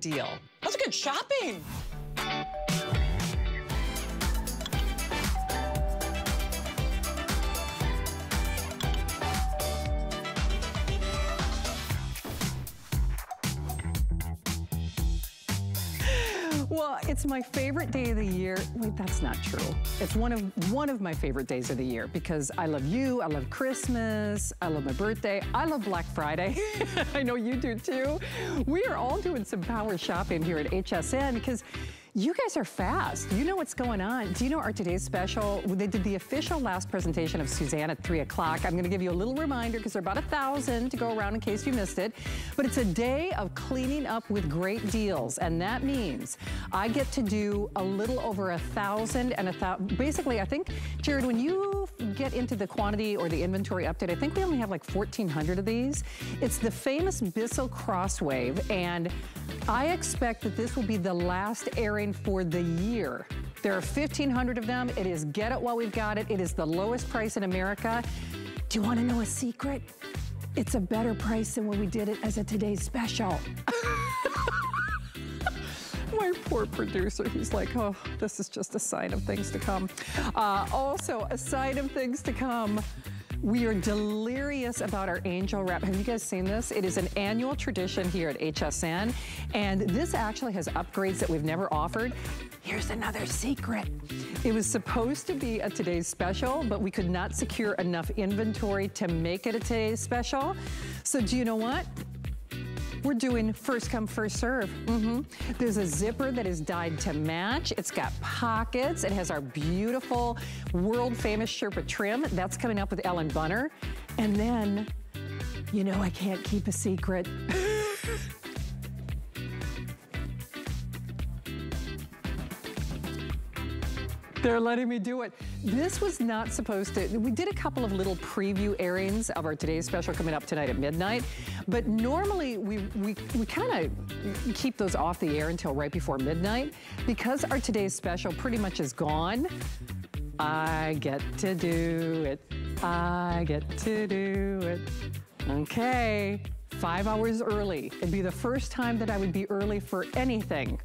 deal. That's good shopping. Well, it's my favorite day of the year. Wait, that's not true. It's one of my favorite days of the year because I love you, I love Christmas, I love my birthday, I love Black Friday. I know you do too. We are all doing some power shopping here at HSN because you guys are fast. You know what's going on. Do you know our today's special? They did the official last presentation of Suzanne at 3 o'clock. I'm gonna give you a little reminder because there are about 1,000 to go around in case you missed it. But it's a day of cleaning up with great deals. And that means I get to do a little over 1,000 and 1,000. Basically, I think, Jared, when you get into the quantity or the inventory update, I think we only have like 1,400 of these. It's the famous Bissell CrossWave. And I expect that this will be the last area for the year. There are 1,500 of them. It is get it while we've got it. It is the lowest price in America. Do you want to know a secret? It's a better price than when we did it as a today's special. My poor producer, he's like, oh, this is just a sign of things to come. Also, a sign of things to come. We are delirious about our angel wrap. Have you guys seen this? It is an annual tradition here at HSN, and this actually has upgrades that we've never offered. Here's another secret. It was supposed to be a today's special, but we could not secure enough inventory to make it a today's special. So do you know what? We're doing first come, first serve. There's a zipper that is dyed to match. It's got pockets. It has our beautiful world famous Sherpa trim. That's coming up with Ellen Bunner. And then, you know, I can't keep a secret. They're letting me do it. This was not supposed to, we did a couple of little preview airings of our today's special coming up tonight at midnight, but normally we kind of keep those off the air until right before midnight. Because our today's special pretty much is gone, I get to do it. I get to do it. Okay, 5 hours early. It'd be the first time that I would be early for anything.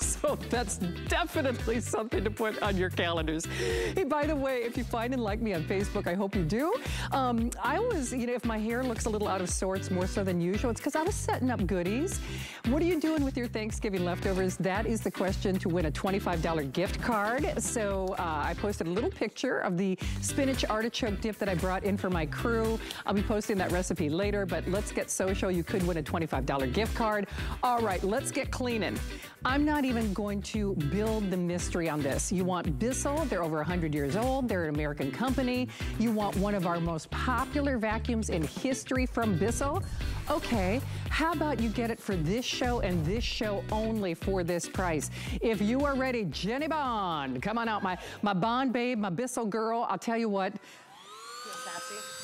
So that's definitely something to put on your calendars. Hey, by the way, if you find and like me on Facebook, I hope you do. I was, you know, if my hair looks a little out of sorts, more so than usual, it's because I was setting up goodies. What are you doing with your Thanksgiving leftovers? That is the question to win a $25 gift card. So I posted a little picture of the spinach artichoke dip that I brought in for my crew. I'll be posting that recipe later, but let's get social. You could win a $25 gift card. All right, let's get cleaning. I'm not even going to build the mystery on this. You want Bissell, they're over 100 years old, they're an American company. You want one of our most popular vacuums in history from Bissell? Okay, how about you get it for this show and this show only for this price? If you are ready, Jenny Bond, come on out, my Bond babe, my Bissell girl, I'll tell you what.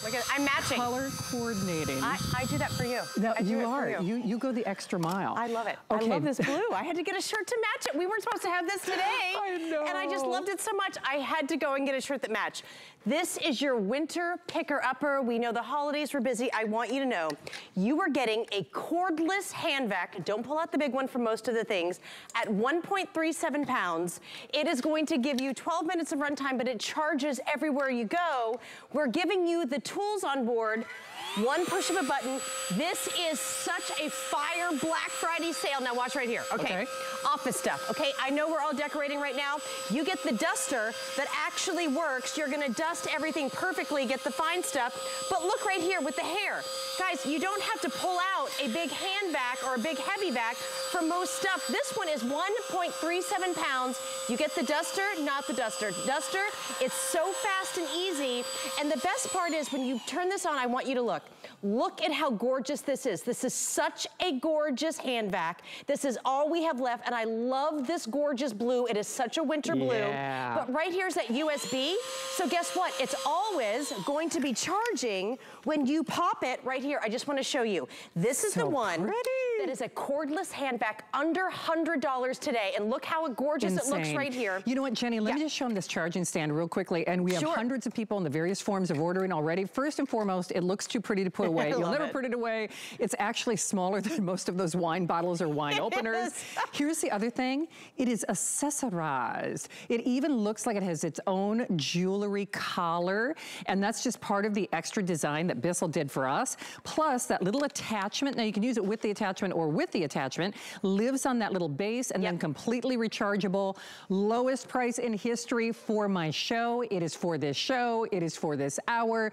Look at, I'm matching. Color coordinating. I do that for you. That, you go the extra mile. I love it. Okay. I love this blue. I had to get a shirt to match it. We weren't supposed to have this today. I know. And I just loved it so much. I had to go and get a shirt that matched. This is your winter picker-upper. We know the holidays were busy. I want you to know, you are getting a cordless hand vac. Don't pull out the big one for most of the things. At 1.37 pounds, it is going to give you 12 minutes of runtime, but it charges everywhere you go. We're giving you the tools on board, one push of a button. This is such a fire Black Friday sale. Now watch right here, okay? Office stuff, okay? I know we're all decorating right now. You get the duster that actually works. You're gonna dust everything perfectly, get the fine stuff. But look right here with the hair. Guys, you don't have to pull out a big hand vac or a big heavy vac for most stuff. This one is 1.37 pounds. You get the duster, not the duster. Duster, it's so fast and easy. And the best part is when you turn this on, I want you to look. Look at how gorgeous this is. This is such a gorgeous hand vac. This is all we have left, and I love this gorgeous blue. It is such a winter blue. But right here's that USB. So guess what? It's always going to be charging when you pop it right here. I just want to show you. This is so the one. Pretty. that is a cordless handbag under $100 today. And look how gorgeous it looks right here. You know what, Jenny, let me just show them this charging stand real quickly. And we have hundreds of people in the various forms of ordering already. First and foremost, it looks too pretty to put away. You'll never put it away. It's actually smaller than most of those wine bottles or wine openers. Here's the other thing. It is accessorized. It even looks like it has its own jewelry collar. And that's just part of the extra design that Bissell did for us. Plus that little attachment. Now you can use it with the attachment or with the attachment. Lives on that little base and then completely rechargeable. Lowest price in history for my show. It is for this show. It is for this hour.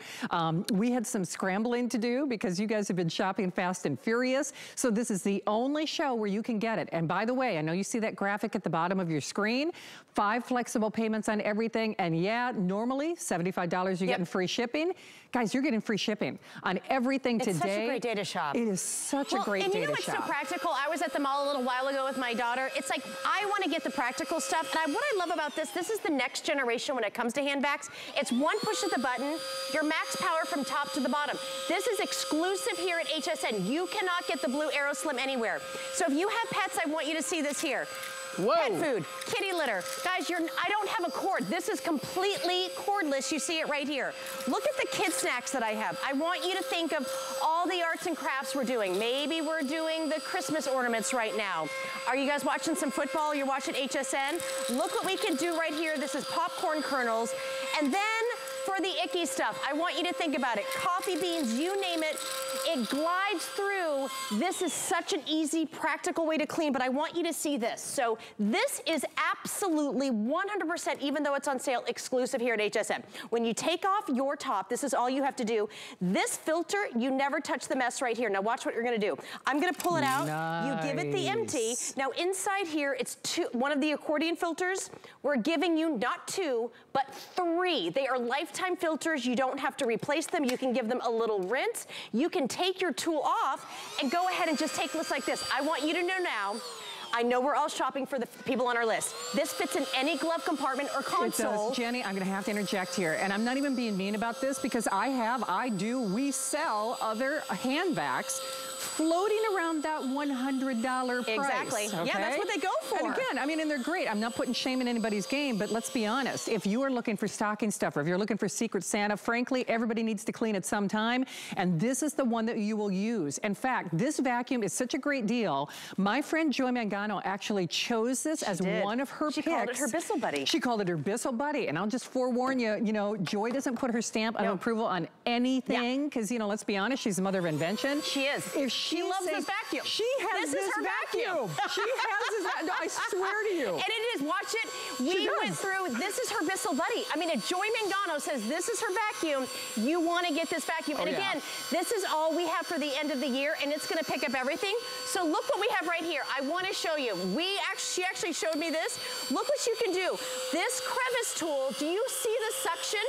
We had some scrambling to do because you guys have been shopping fast and furious. So this is the only show where you can get it. And by the way, I know you see that graphic at the bottom of your screen. 5 flexible payments on everything. And yeah, normally $75 you're getting free shipping. Guys, you're getting free shipping on everything today. It's such a great day to shop. It is such a great day to shop. And you know what's so practical? I was at the mall a little while ago with my daughter. It's like, I want to get the practical stuff. And what I love about this is the next generation when it comes to handbags. It's one push of the button, your max power from top to the bottom. This is exclusive here at HSN. You cannot get the blue AeroSlim anywhere. So if you have pets, I want you to see this here. Whoa. Pet food, kitty litter. Guys, I don't have a cord. This is completely cordless. You see it right here. Look at the kid snacks that I have. I want you to think of all the arts and crafts we're doing. Maybe we're doing the Christmas ornaments right now. Are you guys watching some football? You're watching HSN? Look what we can do right here. This is popcorn kernels. And then for the icky stuff, I want you to think about it. Coffee beans, you name it. It glides through. This is such an easy, practical way to clean, but I want you to see this. So this is absolutely 100%, even though it's on sale, exclusive here at HSN. When you take off your top, this is all you have to do. This filter, you never touch the mess right here. Now watch what you're gonna do. I'm gonna pull it out. Nice. You give it the empty. Now inside here, it's one of the accordion filters. We're giving you not 2, but 3. They are lifetime filters. You don't have to replace them. You can give them a little rinse. You can take your tool off and go ahead and just take lists like this. I want you to know now, I know we're all shopping for the people on our list. This fits in any glove compartment or console. It does. Jenny, I'm gonna have to interject here. And I'm not even being mean about this because we sell other handbags floating around that $100 price. Exactly. Okay? Yeah, that's what they go for. And again, I mean, and they're great. I'm not putting shame in anybody's game, but let's be honest. If you are looking for stocking stuffer, if you're looking for Secret Santa, frankly, everybody needs to clean at some time. And this is the one that you will use. In fact, this vacuum is such a great deal. My friend Joy Mangano actually chose this one of her picks. She called it her Bissell Buddy. She called it her Bissell Buddy. And I'll just forewarn you, you know, Joy doesn't put her stamp of approval on anything. Because, you know, let's be honest, she's the mother of invention. She is. If she loves this vacuum. She has this vacuum. She has this. No, I swear to you. And it is. Watch it. We went through. This is her Bissell Buddy. I mean, if Joy Mangano says this is her vacuum, you want to get this vacuum. And again, this is all we have for the end of the year, and it's going to pick up everything. So look what we have right here. I want to show you. She actually showed me this. Look what you can do. This crevice tool. Do you see the suction?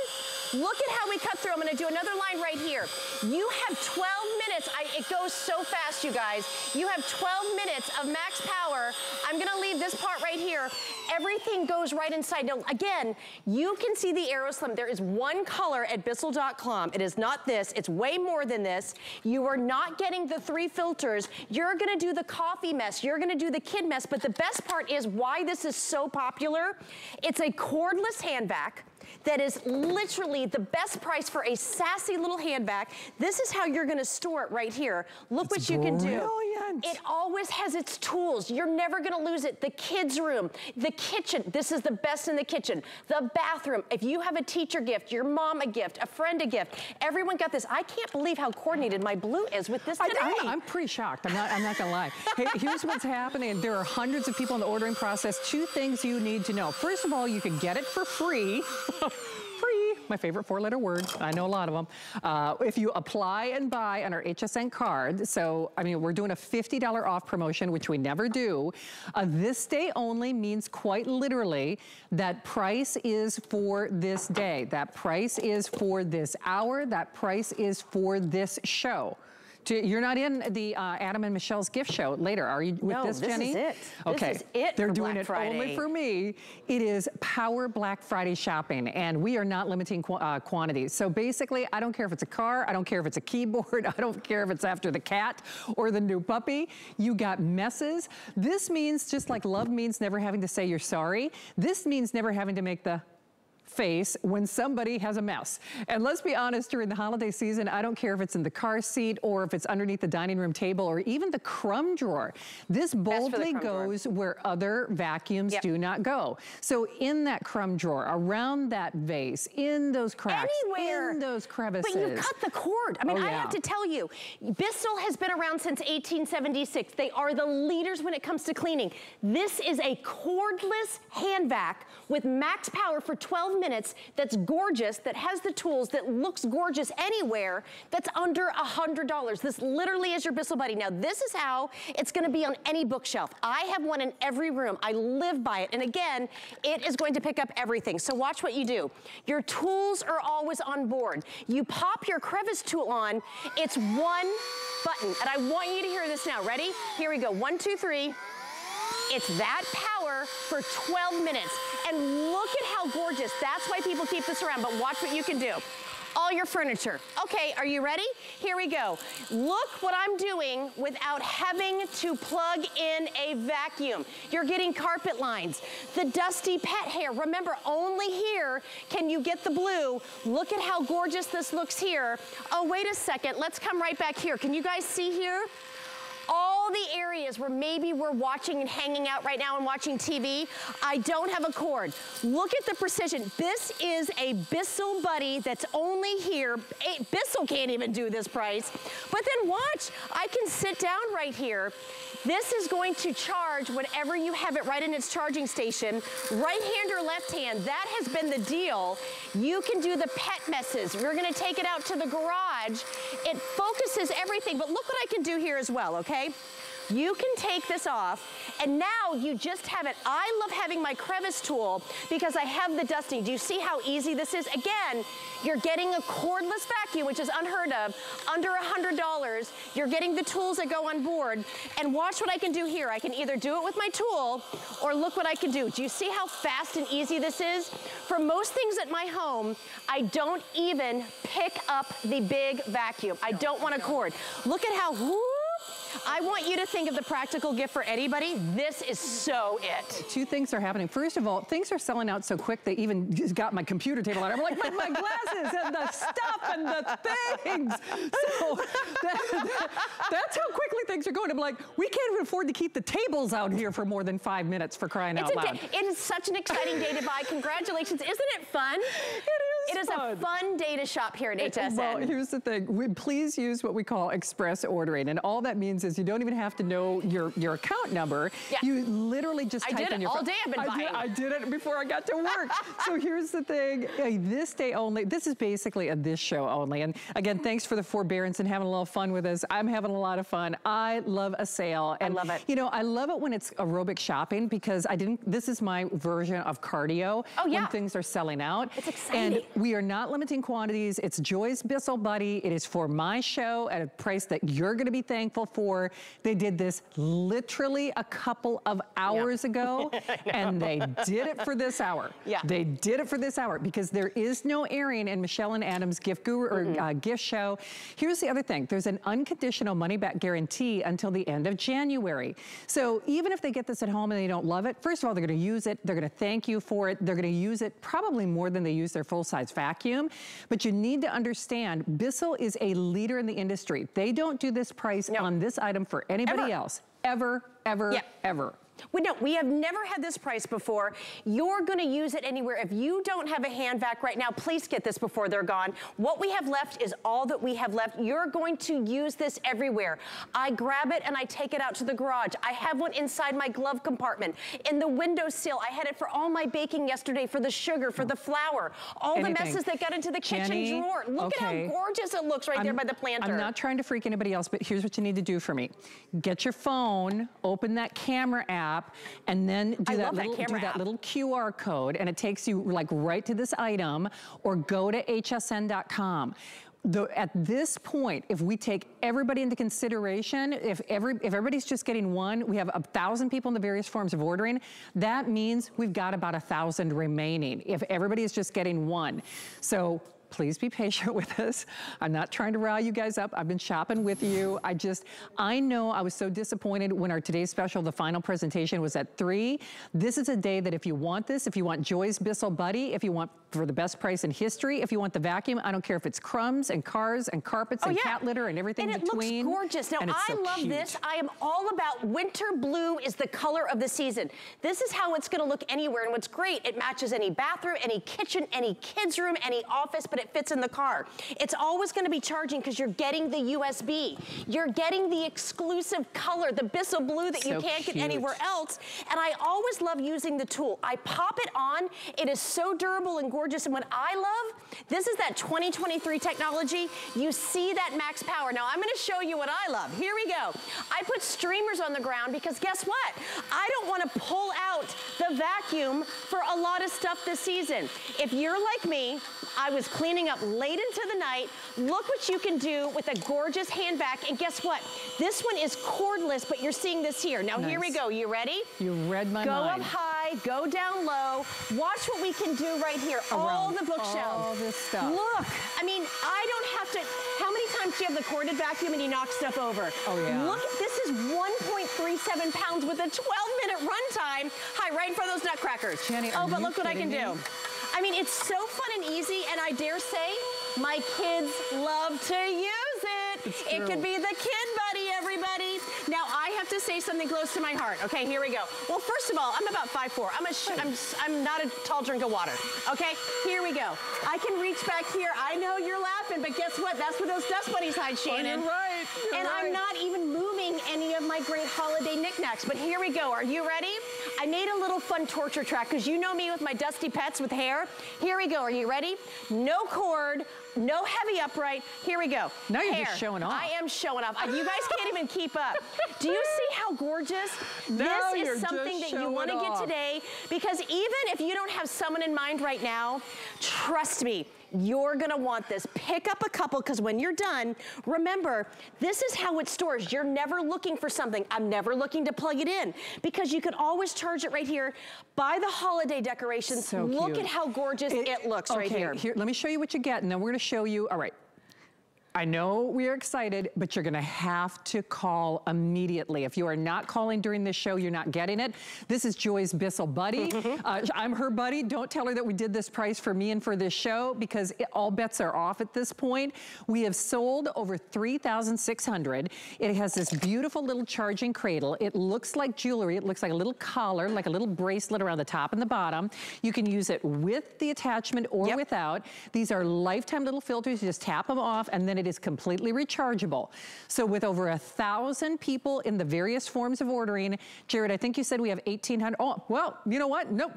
Look at how we cut through. I'm going to do another line right here. You have 12 minutes. It goes so fast, you guys. You have 12 minutes of max power. I'm going to leave this part right here. Everything goes right inside. Now, again, you can see the AeroSlim. There is one color at Bissell.com. It is not this. It's way more than this. You are not getting the 3 filters. You're going to do the coffee mess. You're going to do the kid mess. But the best part is why this is so popular. It's a cordless handbag that is literally the best price for a sassy little handbag. This is how you're gonna store it right here. Look what you can do. It always has its tools. You're never gonna lose it. The kids' room, the kitchen. This is the best in the kitchen. The bathroom. If you have a teacher gift, your mom a gift, a friend a gift, everyone got this. I can't believe how coordinated my blue is with this today. I'm pretty shocked. I'm not gonna lie. Hey, here's what's happening. There are hundreds of people in the ordering process. 2 things you need to know. First of all, you can get it for free. Free, my favorite 4-letter word. I know a lot of them. If you apply and buy on our HSN card, so, I mean, we're doing a $50 off promotion, which we never do. This day only means quite literally that price is for this day. That price is for this hour. That price is for this show. You're not in the Adam and Michelle's gift show later, are you? With no, this, Jenny? No, this is it. Okay. This is it. They're doing it only for me. It is Power Black Friday shopping, and we are not limiting quantities. So basically, I don't care if it's a car, I don't care if it's a keyboard, I don't care if it's after the cat or the new puppy. You got messes. This means, just like love means never having to say you're sorry, this means never having to make the face when somebody has a mess. And let's be honest, during the holiday season, I don't care if it's in the car seat or if it's underneath the dining room table or even the crumb drawer. This boldly goes where other vacuums do not go. So in that crumb drawer, around that vase, in those cracks, anywhere, in those crevices. But you cut the cord. I mean, I have to tell you, Bissell has been around since 1876. They are the leaders when it comes to cleaning. This is a cordless hand vac with max power for 12 minutes, that's gorgeous, that has the tools, that looks gorgeous anywhere, that's under $100. This literally is your Bissell buddy. Now this is how it's gonna be on any bookshelf. I have one in every room. I live by it. And again, it is going to pick up everything. So watch what you do. Your tools are always on board. You pop your crevice tool on, it's one button. And I want you to hear this now, ready? Here we go, 1, 2, 3. It's that power for 12 minutes. And look at how gorgeous. That's why people keep this around, but watch what you can do. All your furniture. Okay, are you ready? Here we go. Look what I'm doing without having to plug in a vacuum. You're getting carpet lines. The dusty pet hair. Remember, only here can you get the blue. Look at how gorgeous this looks here. Oh, wait a second. Let's come right back here. Can you guys see here? All the areas where maybe we're watching and hanging out right now and watching TV, I don't have a cord. Look at the precision. This is a Bissell buddy that's only here. Bissell can't even do this price. But then watch, I can sit down right here. This is going to charge whenever you have it right in its charging station. Right hand or left hand, that has been the deal. You can do the pet messes. We're gonna take it out to the garage. It focuses everything, but look what I can do here as well, okay? You can take this off, and now you just have it. I love having my crevice tool because I have the dusting. Do you see how easy this is? Again, you're getting a cordless vacuum, which is unheard of, under $100. You're getting the tools that go on board, and watch what I can do here. I can either do it with my tool, or look what I can do. Do you see how fast and easy this is? For most things at my home, I don't even pick up the big vacuum. I don't want a cord. Look at how, whoo, I want you to think of the practical gift for anybody. This is so it. Two things are happening. First of all, things are selling out so quick, they even just got my computer table out. I'm like, my glasses and the stuff and the things. So that's how quickly things are going. I'm like, we can't even afford to keep the tables out here for more than 5 minutes, for crying out loud. It is such an exciting day to buy. Congratulations. Isn't it fun? It is fun. It is a fun day to shop here at HSN. Well, here's the thing. Please use what we call express ordering. And all that means is you don't even have to know your account number. Yeah. You literally just type in your phone. I did it all day. I've been buying. I did it before I got to work. So here's the thing. This day only. This is basically a this show only. And again, thanks for the forbearance and having a little fun with us. I'm having a lot of fun. I love a sale. And I love it. You know, I love it when it's aerobic shopping because this is my version of cardio. Oh yeah. When things are selling out. It's exciting. And we are not limiting quantities. It's Joy's Bissell Buddy. It is for my show at a price that you're going to be thankful for. They did this literally a couple of hours ago, and they did it for this hour. Yeah. They did it for this hour because there is no airing in Michelle and Adam's gift guru or gift show. Here's the other thing. There's an unconditional money-back guarantee until the end of January. So even if they get this at home and they don't love it, first of all, they're going to use it. They're going to thank you for it. They're going to use it probably more than they use their full-size vacuum. But you need to understand, Bissell is a leader in the industry. They don't do this price on this item for anybody else. Ever. We have never had this price before. You're gonna use it anywhere. If you don't have a hand vac right now, please get this before they're gone. What we have left is all that we have left. You're going to use this everywhere. I grab it and I take it out to the garage. I have one inside my glove compartment, in the windowsill. I had it for all my baking yesterday, for the sugar, for the flour, all the messes that got into the kitchen drawer. Look at how gorgeous it looks right there by the planter. I'm not trying to freak anybody else, but here's what you need to do for me. Get your phone, open that camera app, and then do that little QR code, and it takes you like right to this item, or go to hsn.com. at this point, if we take everybody into consideration, if everybody's just getting one, we have 1,000 people in the various forms of ordering. That means we've got about 1,000 remaining if everybody is just getting one. So please be patient with us. I'm not trying to rile you guys up. I've been shopping with you. I know I was so disappointed when our today's special, the final presentation was at 3. This is a day that if you want this, if you want Joy's Bissell Buddy, if you want for the best price in history, if you want the vacuum, I don't care if it's crumbs and cars and carpets and cat litter and everything in between. And it looks gorgeous. Now, I love this. I am all about winter blue is the color of the season. This is how it's gonna look anywhere, and what's great, it matches any bathroom, any kitchen, any kids' room, any office, but it fits in the car. It's always going to be charging because you're getting the USB. You're getting the exclusive color, the Bissell blue that you can't get anywhere else. And I always love using the tool. I pop it on. It is so durable and gorgeous. And what I love, this is that 2023 technology. You see that max power. Now I'm going to show you what I love. Here we go. I put streamers on the ground because guess what? I don't want to pull out the vacuum for a lot of stuff this season. If you're like me, I was cleaning up late into the night. Look what you can do with a gorgeous hand vac. And guess what? This one is cordless, but you're seeing this here. Now here we go, you ready? You read my mind. Go up high, go down low. Watch what we can do right here. All the bookshelves. All this stuff. Look, I mean, I don't have to, how many times do you have the corded vacuum and you knock stuff over? Oh yeah. Look, this is 1.37 pounds with a 12-minute runtime. Hi, right in front of those nutcrackers. Jenny, oh, but look what I can do. I mean, it's so fun and easy, and I dare say my kids love to use it. It could be the kid buddy, everybody. Now, I have to say something close to my heart. Okay, here we go. Well, first of all, I'm about 5'4". I'm not a tall drink of water. Okay, here we go. I can reach back here. I know you're laughing, but guess what? That's where those dust bunnies hide, Shannon. Oh, you're right. I'm not even moving any of my great holiday knickknacks. But here we go. Are you ready? I made a little fun torture track because you know me with my dusty pets with hair. Here we go. Are you ready? No cord, no heavy upright. Here we go. Now you're just showing off. I am showing off. You guys can't even keep up. Do you see how gorgeous? Now this is something that you want to get today because even if you don't have someone in mind right now, trust me, you're gonna want this. Pick up a couple, because when you're done, remember, this is how it stores. You're never looking for something. I'm never looking to plug it in, because you can always charge it right here. By the holiday decorations, so look at how gorgeous it looks right here. Let me show you what you get, and then we're gonna show you, all right. I know we are excited, but you're gonna have to call immediately. If you are not calling during this show, you're not getting it. This is Joy's Bissell Buddy. I'm her buddy. Don't tell her that we did this price for me and for this show, because all bets are off at this point. We have sold over 3,600. It has this beautiful little charging cradle. It looks like jewelry. It looks like a little collar, like a little bracelet around the top and the bottom. You can use it with the attachment or without. These are lifetime little filters. You just tap them off, and then it is completely rechargeable. So with over 1,000 people in the various forms of ordering, Jared, I think you said we have 1,800. Oh, well, you know what? Nope.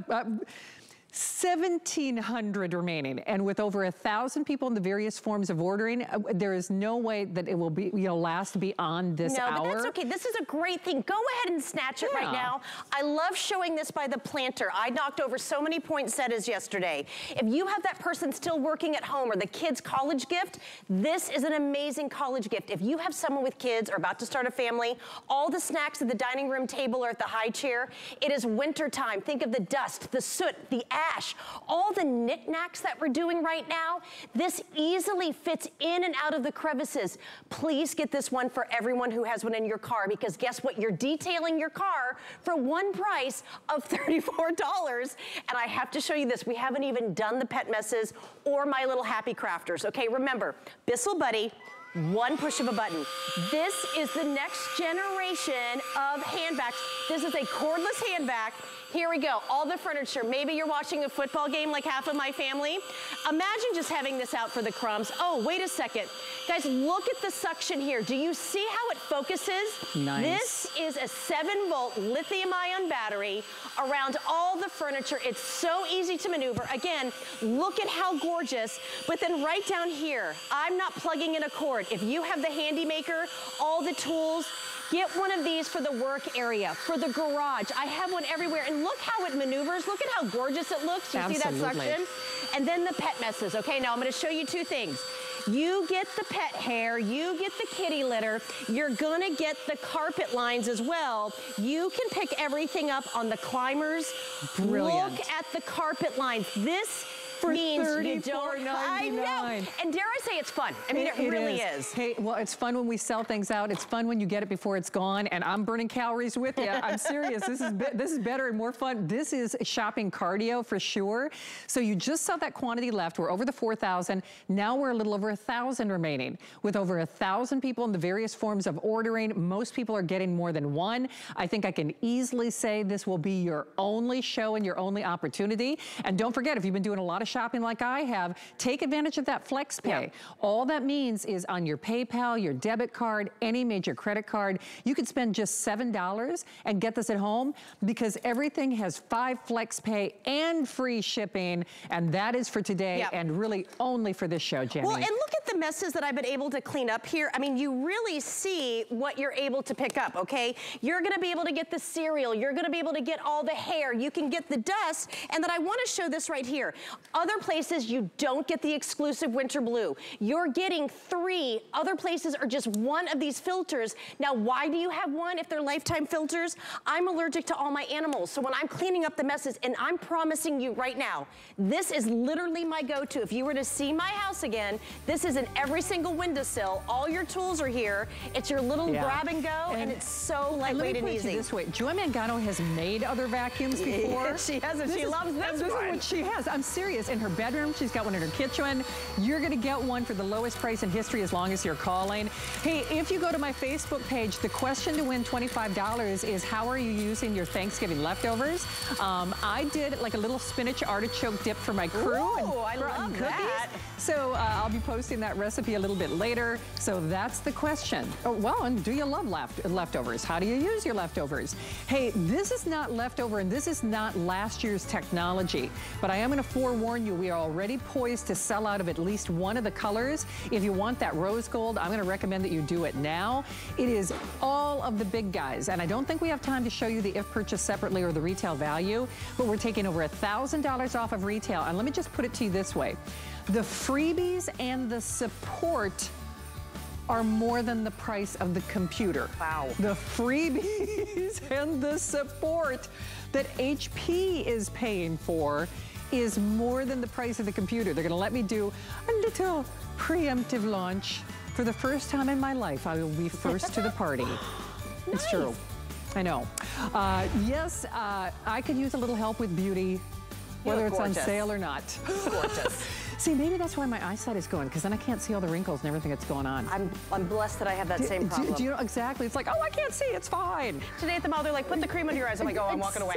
1,700 remaining, and with over 1,000 people in the various forms of ordering, there is no way that it will be last beyond this hour. No, but that's okay. This is a great thing. Go ahead and snatch it right now. I love showing this by the planter. I knocked over so many poinsettias yesterday. If you have that person still working at home or the kid's college gift, this is an amazing college gift. If you have someone with kids or about to start a family, all the snacks at the dining room table or at the high chair. It is winter time. Think of the dust, the soot, the ash, all the knickknacks that we're doing right now. This easily fits in and out of the crevices. Please get this one for everyone who has one in your car, because guess what? You're detailing your car for one price of $34. And I have to show you this. We haven't even done the pet messes or my little happy crafters. Okay, remember, Bissell Buddy, one push of a button. This is the next generation of hand vacs. This is a cordless hand vac. Here we go, all the furniture. Maybe you're watching a football game like half of my family. Imagine just having this out for the crumbs. Oh, wait a second. Guys, look at the suction here. Do you see how it focuses? Nice. This is a 7-volt lithium-ion battery around all the furniture. It's so easy to maneuver. Again, look at how gorgeous. But then right down here, I'm not plugging in a cord. If you have the handy maker, all the tools, get one of these for the work area, for the garage. I have one everywhere, and look how it maneuvers. Look at how gorgeous it looks. You see that suction? And then the pet messes. Okay, now I'm gonna show you two things. you get the pet hair, you get the kitty litter, you're gonna get the carpet lines as well. You can pick everything up on the climbers. Brilliant. Look at the carpet lines. This means you don't. I know. And dare I say it's fun. I mean, it really is. Hey, well, it's fun when we sell things out. It's fun when you get it before it's gone. And I'm burning calories with you. I'm serious. This is better and more fun. This is shopping cardio for sure. So you just saw that quantity left. We're over the 4,000. Now we're a little over 1,000 remaining. With over 1,000 people in the various forms of ordering, most people are getting more than one. I think I can easily say this will be your only show and your only opportunity. And don't forget, if you've been doing a lot of shopping like I have, take advantage of that flex pay. Yeah. All that means is on your PayPal, your debit card, any major credit card, you could spend just $7 and get this at home, because everything has 5 flex pay and free shipping, and that is for today. Yep. And really only for this show, Jenny. Well, and look at the messes that I've been able to clean up here. I mean, you really see what you're able to pick up, okay? You're gonna be able to get the cereal, you're gonna be able to get all the hair, you can get the dust, and then I wanna show this right here. Other places you don't get the exclusive winter blue. You're getting 3. Other places are just one of these filters. Now, why do you have one if they're lifetime filters? I'm allergic to all my animals. So when I'm cleaning up the messes, and I'm promising you right now, this is literally my go-to. If you were to see my house again, this is in every single windowsill. All your tools are here. It's your little grab and go, and it's so lightweight and easy. This way, Joy Mangano has made other vacuums before. She hasn't. She loves this one. This is what she has. I'm serious. In her bedroom, she's got one in her kitchen. You're gonna get one for the lowest price in history as long as you're calling. Hey, if you go to my Facebook page, the question to win $25 is, how are you using your Thanksgiving leftovers? I did like a little spinach artichoke dip for my crew. Oh, I love cookies. That. So I'll be posting that recipe a little bit later. So that's the question. Oh, well, and do you love leftovers? How do you use your leftovers? Hey, this is not leftover, and this is not last year's technology, but I am gonna forewarn you, we are already poised to sell out of at least one of the colors. If you want that rose gold, I'm gonna recommend that you do it now. It is all of the big guys, and I don't think we have time to show you the if purchased separately or the retail value, but we're taking over $1,000 off of retail. And let me just put it to you this way. The freebies and the support are more than the price of the computer. Wow. The freebies and the support that HP is paying for is more than the price of the computer. They're gonna let me do a little preemptive launch. For the first time in my life, I will be first to the party. Nice. It's true, I know. Yes, I could use a little help with beauty, whether it's on sale or not. Gorgeous. See, maybe that's why my eyesight is going, because then I can't see all the wrinkles and everything that's going on. I'm blessed that I have that same problem. Do you know, exactly. It's like, oh, I can't see, it's fine. Today at the mall, they're like, put the cream under your eyes. I'm like, oh, I'm walking away.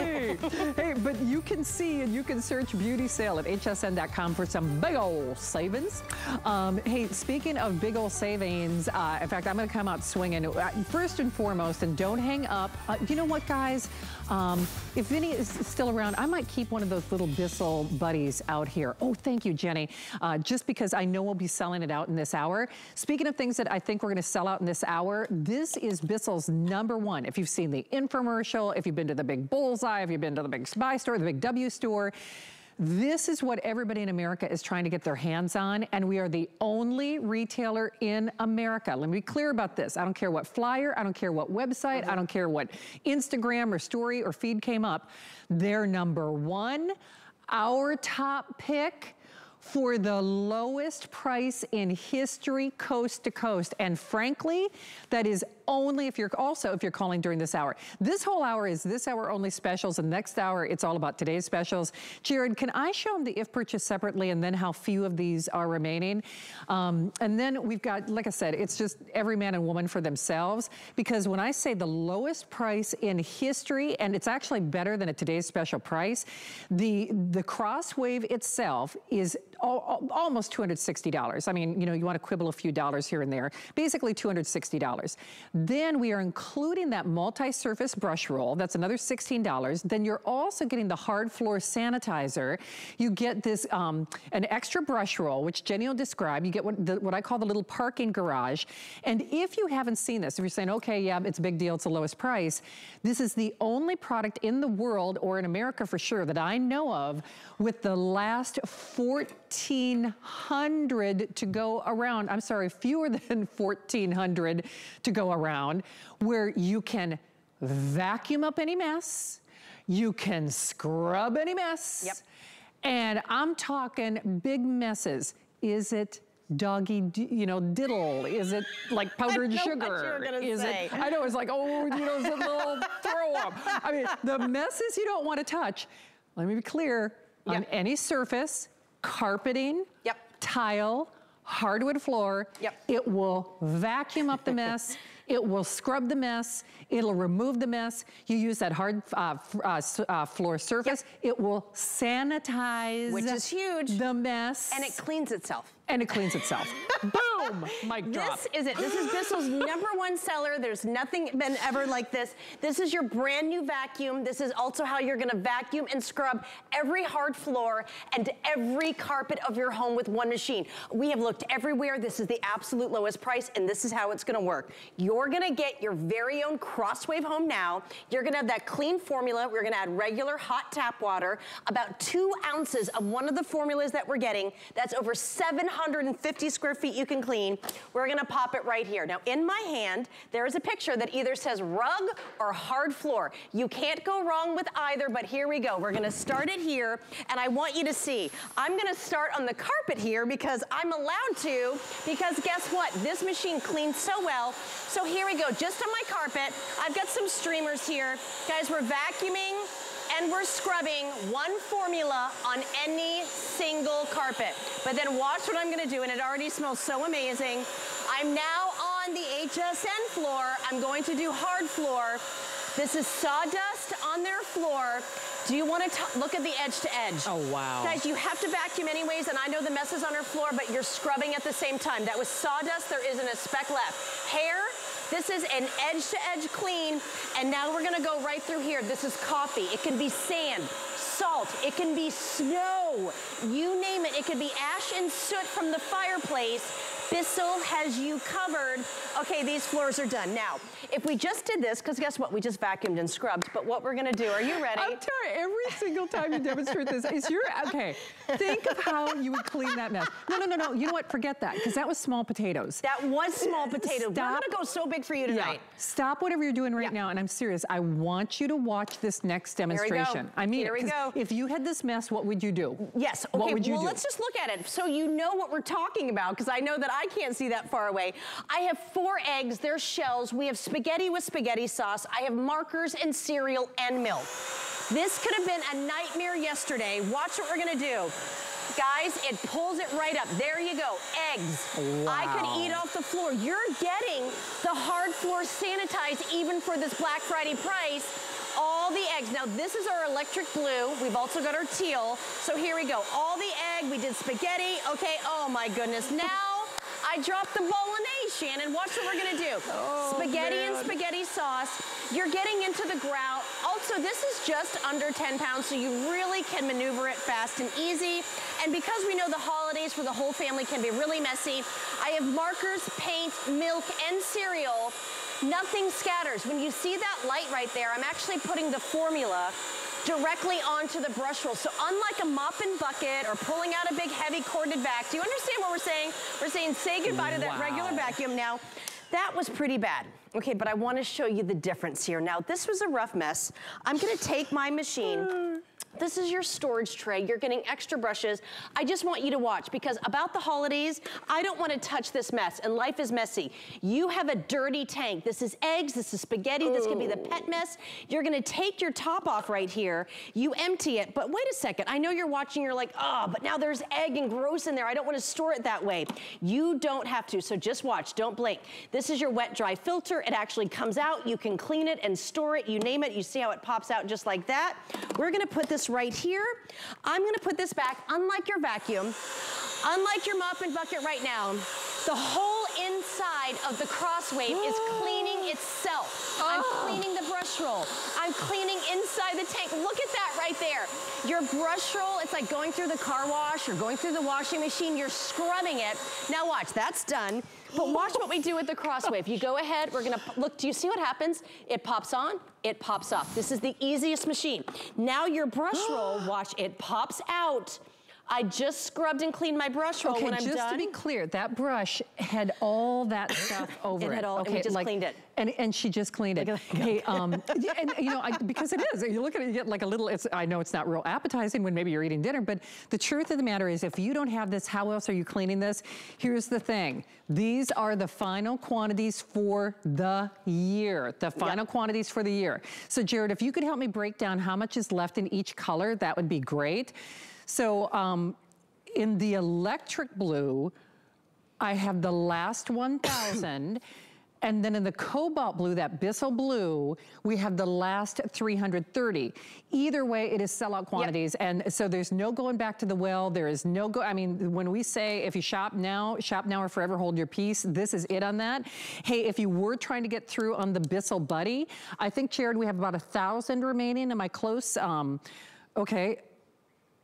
Exactly. Hey, but you can see, and you can search beauty sale at hsn.com for some big old savings. Hey, speaking of big old savings, in fact, I'm gonna come out swinging. First and foremost, and don't hang up. You know what, guys? If Vinny is still around, I might keep one of those little Bissell buddies out here. Oh, thank you, Jenny. Just because I know we'll be selling it out in this hour. Speaking of things that I think we're gonna sell out in this hour, this is Bissell's #1. If you've seen the infomercial, if you've been to the big Bullseye, if you've been to the big Spy store, the big W store, this is what everybody in America is trying to get their hands on, and we are the only retailer in America. Let me be clear about this. I don't care what flyer, I don't care what website, I don't care what Instagram or story or feed came up. They're #1, our top pick, for the lowest price in history, coast to coast. And frankly, that is only if you're calling during this hour. This whole hour is this hour only specials, and next hour, it's all about today's specials. Jared, can I show them the if purchased separately and then how few of these are remaining? And then we've got, like I said, it's just every man and woman for themselves, because when I say the lowest price in history, and it's actually better than a today's special price, the CrossWave itself is almost $260. I mean, you know, you want to quibble a few dollars here and there, basically $260. Then we are including that multi-surface brush roll. That's another $16. Then you're also getting the hard floor sanitizer. You get this, an extra brush roll, which Jenny will describe. You get what I call the little parking garage. And if you haven't seen this, if you're saying, okay, yeah, it's a big deal, it's the lowest price, this is the only product in the world, or in America for sure, that I know of, with the last 1,400 to go around. I'm sorry, fewer than 1,400 to go around, where you can vacuum up any mess, you can scrub any mess, yep. And I'm talking big messes. Is it doggy, diddle? Is it like powdered sugar? Is it? I know, it's like, oh, it's a little throw up. I mean, the messes you don't want to touch. Let me be clear, yep. On any surface, carpeting, yep. Tile, hardwood floor, yep. It will vacuum up the mess, it will scrub the mess, it'll remove the mess. You use that hard floor surface, yep. It will sanitize, which is huge, the mess. And it cleans itself. And it cleans itself. Boom! Mic drop. This is it. This is Bissell's #1 seller. There's nothing been ever like this. This is your brand new vacuum. This is also how you're gonna vacuum and scrub every hard floor and every carpet of your home with one machine. We have looked everywhere. This is the absolute lowest price, and this is how it's gonna work. You're gonna get your very own CrossWave home now. You're gonna have that clean formula. We're gonna add regular hot tap water, about 2 ounces of one of the formulas that we're getting. That's over 750 square feet you can clean. We're gonna pop it right here. Now in my hand, there is a picture that either says rug or hard floor. You can't go wrong with either, but here we go. We're gonna start it here, and I want you to see. I'm gonna start on the carpet here because I'm allowed to, because guess what? This machine cleans so well. So here we go, just on my carpet. I've got some streamers here. Guys, we're vacuuming and we're scrubbing one formula on any single carpet. But then watch what I'm gonna do, and it already smells so amazing. I'm now on the HSN floor. I'm going to do hard floor. This is sawdust on their floor. Do you want to look at the edge to edge? Oh, wow. Guys, you have to vacuum anyways, and I know the mess is on her floor, but you're scrubbing at the same time. That was sawdust, there isn't a speck left. Hair, this is an edge to edge clean, and now we're gonna go right through here. This is coffee, it can be sand, salt, it can be snow, you name it. It could be ash and soot from the fireplace. Bissell has you covered. Okay, these floors are done. Now, if we just did this, because guess what? We just vacuumed and scrubbed, but what we're gonna do, are you ready? I'm tired. Every single time you demonstrate this, it's your, okay. Think of how you would clean that mess. No, you know what? Forget that, because that was small potatoes. That was small potatoes. Stop. We're gonna go so big for you tonight. Yeah. Stop whatever you're doing right now, and I'm serious. I want you to watch this next demonstration. Here we go. I mean, if you had this mess, what would you do? Yes, okay, what would you do? Let's just look at it so you know what we're talking about, because I know that I can't see that far away. I have 4 eggs, they're shells. We have spaghetti with spaghetti sauce. I have markers and cereal and milk. This could have been a nightmare yesterday. Watch what we're gonna do. Guys, it pulls it right up. There you go, eggs. Wow. I could eat off the floor. You're getting the hard floor sanitized even for this Black Friday price. All the eggs. Now this is our electric blue. We've also got our teal. So here we go. All the egg, we did spaghetti. Okay, oh my goodness. Now I dropped the bolognese, Shannon. Watch what we're gonna do. Oh, spaghetti and spaghetti sauce. You're getting into the grout. Also, this is just under 10 pounds, so you really can maneuver it fast and easy. And because we know the holidays for the whole family can be really messy, I have markers, paint, milk, and cereal. Nothing scatters. When you see that light right there, I'm actually putting the formula directly onto the brush roll. So unlike a mop and bucket or pulling out a big heavy corded vac, do you understand what we're saying? We're saying say goodbye to that regular vacuum. Now, that was pretty bad. Okay, but I want to show you the difference here. Now, this was a rough mess. I'm gonna take my machine. This is your storage tray. You're getting extra brushes. I just want you to watch, because about the holidays, I don't want to touch this mess, and life is messy. You have a dirty tank. This is eggs, this is spaghetti, this could be the pet mess. You're gonna take your top off right here. You empty it, but wait a second. I know you're watching, you're like, oh, but now there's egg and gross in there. I don't want to store it that way. You don't have to, so just watch, don't blink. This is your wet dry filter. It actually comes out. You can clean it and store it, you name it. You see how it pops out just like that. We're gonna put this right here. I'm gonna put this back, unlike your vacuum, unlike your mop and bucket right now. The whole inside inside of the CrossWave is cleaning itself. I'm cleaning the brush roll. I'm cleaning inside the tank. Look at that right there. Your brush roll, it's like going through the car wash or going through the washing machine. You're scrubbing it. Now watch, that's done. But watch what we do with the CrossWave. You go ahead, we're gonna look, do you see what happens? It pops on, it pops off. This is the easiest machine. Now your brush roll, watch, it pops out. I just scrubbed and cleaned my brush roll when I'm done. Okay, just to be clear, that brush had all that stuff over it. It had all, and we just cleaned it. And she just cleaned it. Hey, and you know, because it is, you look at it, you get like a little, it's, I know it's not real appetizing when maybe you're eating dinner, but the truth of the matter is if you don't have this, how else are you cleaning this? Here's the thing. These are the final quantities for the year. The final quantities for the year. So Jared, if you could help me break down how much is left in each color, that would be great. So in the electric blue, I have the last 1,000. And then in the cobalt blue, that Bissell blue, we have the last 330. Either way, it is sellout quantities. Yep. And so there's no going back to the well. There is no go, I mean, when we say if you shop now or forever hold your peace, this is it on that. Hey, if you were trying to get through on the Bissell Buddy, I think, Jared, we have about 1,000 remaining. Am I close? Okay.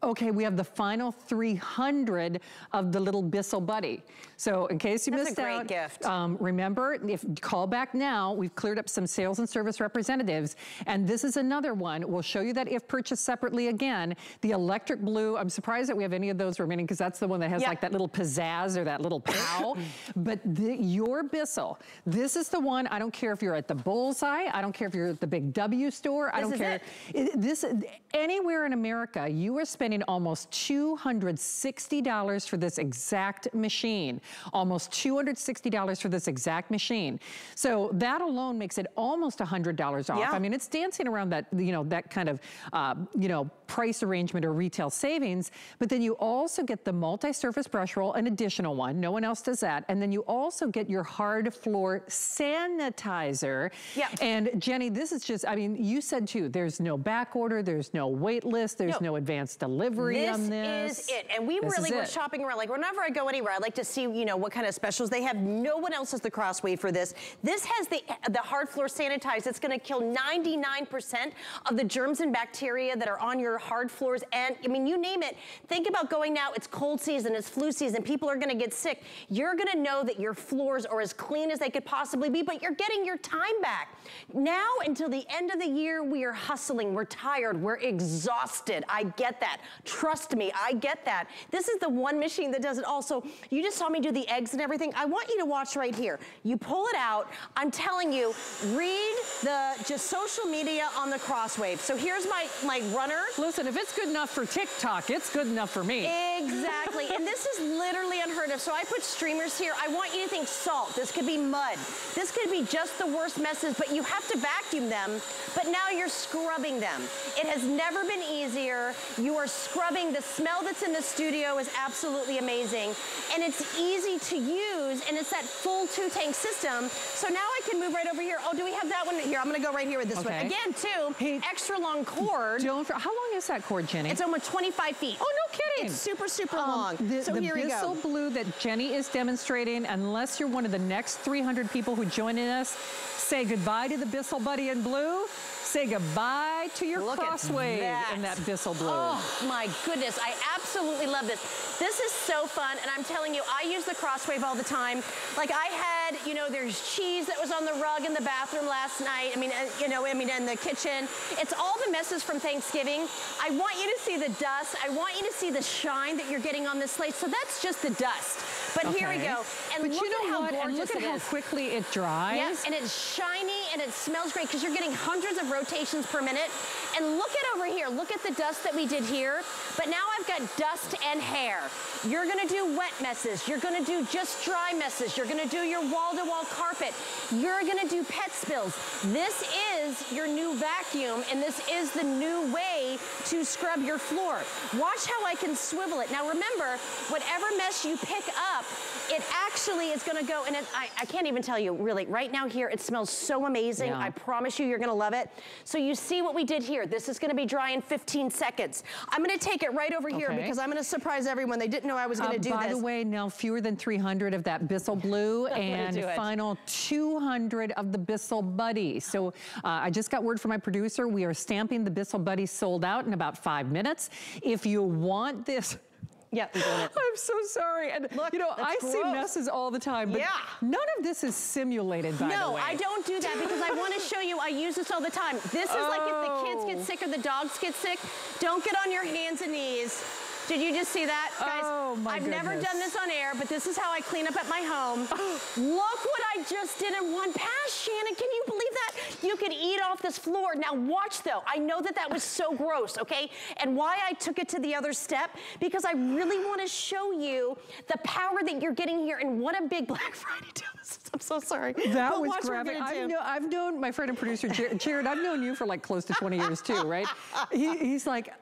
Okay, we have the final 300 of the little Bissell Buddy. So in case you missed out, gift. Remember, if call back now, we've cleared up some sales and service representatives, and this is another one. We'll show you that if purchased separately again. The electric blue, I'm surprised that we have any of those remaining because that's the one that has like that little pizzazz or that little pow. But your Bissell, this is the one, I don't care if you're at the Bullseye, I don't care if you're at the Big W store, I don't care. This anywhere in America, you are spending almost $260 for this exact machine. Almost $260 for this exact machine. So that alone makes it almost $100 off. Yeah. I mean, it's dancing around that, you know, that kind of, you know, price arrangement or retail savings, but then you also get the multi-surface brush roll, an additional one. No one else does that. And then you also get your hard floor sanitizer. Yeah. And Jenny, this is just, I mean, you said too, there's no back order, there's no wait list, there's no advanced delivery on this. This is it. And we really were shopping around. Like whenever I go anywhere, I like to see, you know, what kind of specials they have. No one else has the CrossWave for this. This has the hard floor sanitizer. It's going to kill 99% of the germs and bacteria that are on your hard floors, and I mean, you name it. Think about going now, it's cold season, it's flu season, people are gonna get sick. You're gonna know that your floors are as clean as they could possibly be, but you're getting your time back. Now until the end of the year, we are hustling, we're tired, we're exhausted. I get that, trust me, I get that. This is the one machine that does it all. So you just saw me do the eggs and everything. I want you to watch right here. You pull it out, I'm telling you, read the just social media on the CrossWave. So here's my runner. Listen, if it's good enough for TikTok, it's good enough for me. Exactly. And this is literally unheard of. So I put streamers here. I want you to think salt. This could be mud. This could be just the worst messes, but you have to vacuum them. But now you're scrubbing them. It has never been easier. You are scrubbing. The smell that's in the studio is absolutely amazing. And it's easy to use. And it's that full two-tank system. So now I can move right over here. Oh, do we have that one here? I'm going to go right here with this one. Again, too, extra long cord. How long is that cord, Jenny? It's almost 25 feet. Oh, no kidding. It's super, super long. So here we go. The Bissell blue that Jenny is demonstrating, unless you're one of the next 300 people who join in us, say goodbye to the Bissell Buddy in blue. Say goodbye to your CrossWave in that Bissell blue. Oh my goodness, I absolutely love this. This is so fun, and I'm telling you, I use the CrossWave all the time. Like I had, you know, there's cheese that was on the rug in the bathroom last night. I mean, you know, I mean, in the kitchen. It's all the messes from Thanksgiving. I want you to see the dust. I want you to see the shine that you're getting on this slate. So that's just the dust. But here we go. And look at how gorgeous it is. And look at how quickly it dries. Yes, and it's shiny and it smells great because you're getting hundreds of rotations per minute. And look at over here, look at the dust that we did here. But now I've got dust and hair. You're gonna do wet messes. You're gonna do just dry messes. You're gonna do your wall-to-wall carpet. You're gonna do pet spills. This is your new vacuum, and this is the new way to scrub your floor. Watch how I can swivel it. Now remember, whatever mess you pick up, it actually is gonna go, and I can't even tell you really, right now here, it smells so amazing. Yeah. I promise you, you're gonna love it. So you see what we did here. here. This is gonna be dry in 15 seconds. I'm gonna take it right over here because I'm gonna surprise everyone. They didn't know I was gonna do this. By the way, now fewer than 300 of that Bissell Blue and final 200 of the Bissell Buddy. So I just got word from my producer. We are stamping the Bissell Buddy sold out in about 5 minutes. If you want this, I'm so sorry. And look, you know, I see messes all the time, but none of this is simulated, by the way. No, I don't do that because I want to show you, I use this all the time. This is like if the kids get sick or the dogs get sick, don't get on your hands and knees. Did you just see that, guys? Oh my goodness. I've never done this on air, but this is how I clean up at my home. Look what I just did in one pass, Shannon. Can you believe that? You could eat off this floor. Now watch though. I know that that was so gross, okay? And why I took it to the other step, because I really want to show you the power that you're getting here and what a big Black Friday deal this is. I'm so sorry. That was graphic. I've known my friend and producer, Jared, I've known you for like close to 20 years too, right? He's like,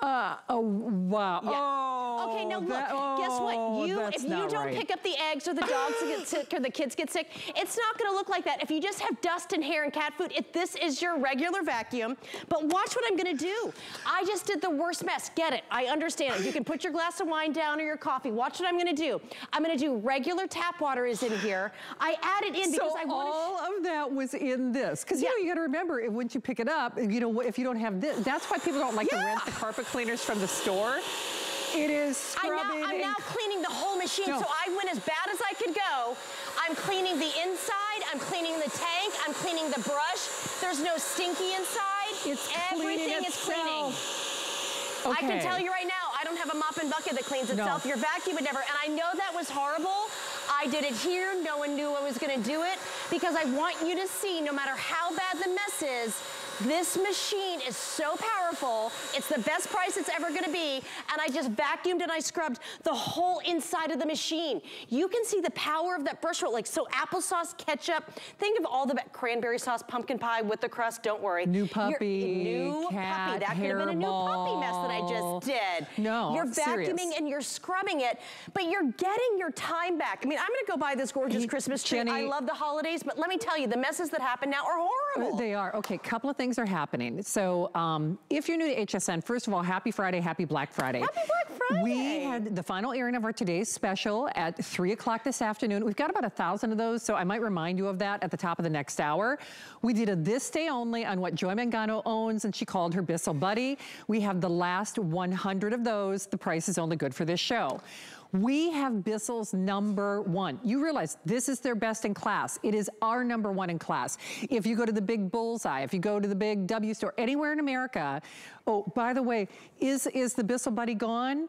oh wow. Yeah. Oh, okay, now look, guess what? If you don't pick up the eggs or the dogs get sick or the kids get sick, it's not gonna look like that. If you just have dust and hair and cat food, this is your regular vacuum. But watch what I'm gonna do. I just did the worst mess. Get it, I understand it. You can put your glass of wine down or your coffee. Watch what I'm gonna do. I'm gonna do regular tap water is in here. I added in because I wanted- all of that was in this. Cause you know, you gotta remember, once you pick it up, you know, if you don't have this, that's why people don't like to rent the carpet cleaners from the store. It is scrubbing. I'm now cleaning the whole machine, so I went as bad as I could go. I'm cleaning the inside, I'm cleaning the tank, I'm cleaning the brush. There's no stinky inside. Everything is cleaning. Okay. I can tell you right now, I don't have a mop and bucket that cleans itself. Your vacuum would never, and I know that was horrible. I did it here, no one knew I was gonna do it, because I want you to see, no matter how bad the mess is, this machine is so powerful. It's the best price it's ever gonna be. And I just vacuumed and I scrubbed the whole inside of the machine. You can see the power of that brush roll. Like, so applesauce, ketchup, think of all the cranberry sauce, pumpkin pie with the crust, don't worry. New puppy, cat, that could have been a new puppy mess that I just did. No, you're vacuuming and you're scrubbing it, but you're getting your time back. I mean, I'm gonna go buy this gorgeous Christmas tree. Jenny, I love the holidays, but let me tell you, the messes that happen now are horrible. They are. Okay, couple of things are happening. So if you're new to HSN, first of all, happy Friday, happy Black Friday. Happy Black Friday. We had the final airing of our today's special at 3 o'clock this afternoon. We've got about 1,000 of those, so I might remind you of that at the top of the next hour. We did a this day only on what Joy Mangano owns, and she called her Bissell Buddy. We have the last 100 of those. The price is only good for this show. We have Bissell's #1. You realize this is their best in class. It is our #1 in class. If you go to the big Bullseye, if you go to the big W store, anywhere in America. Oh, by the way, is the Bissell Buddy gone?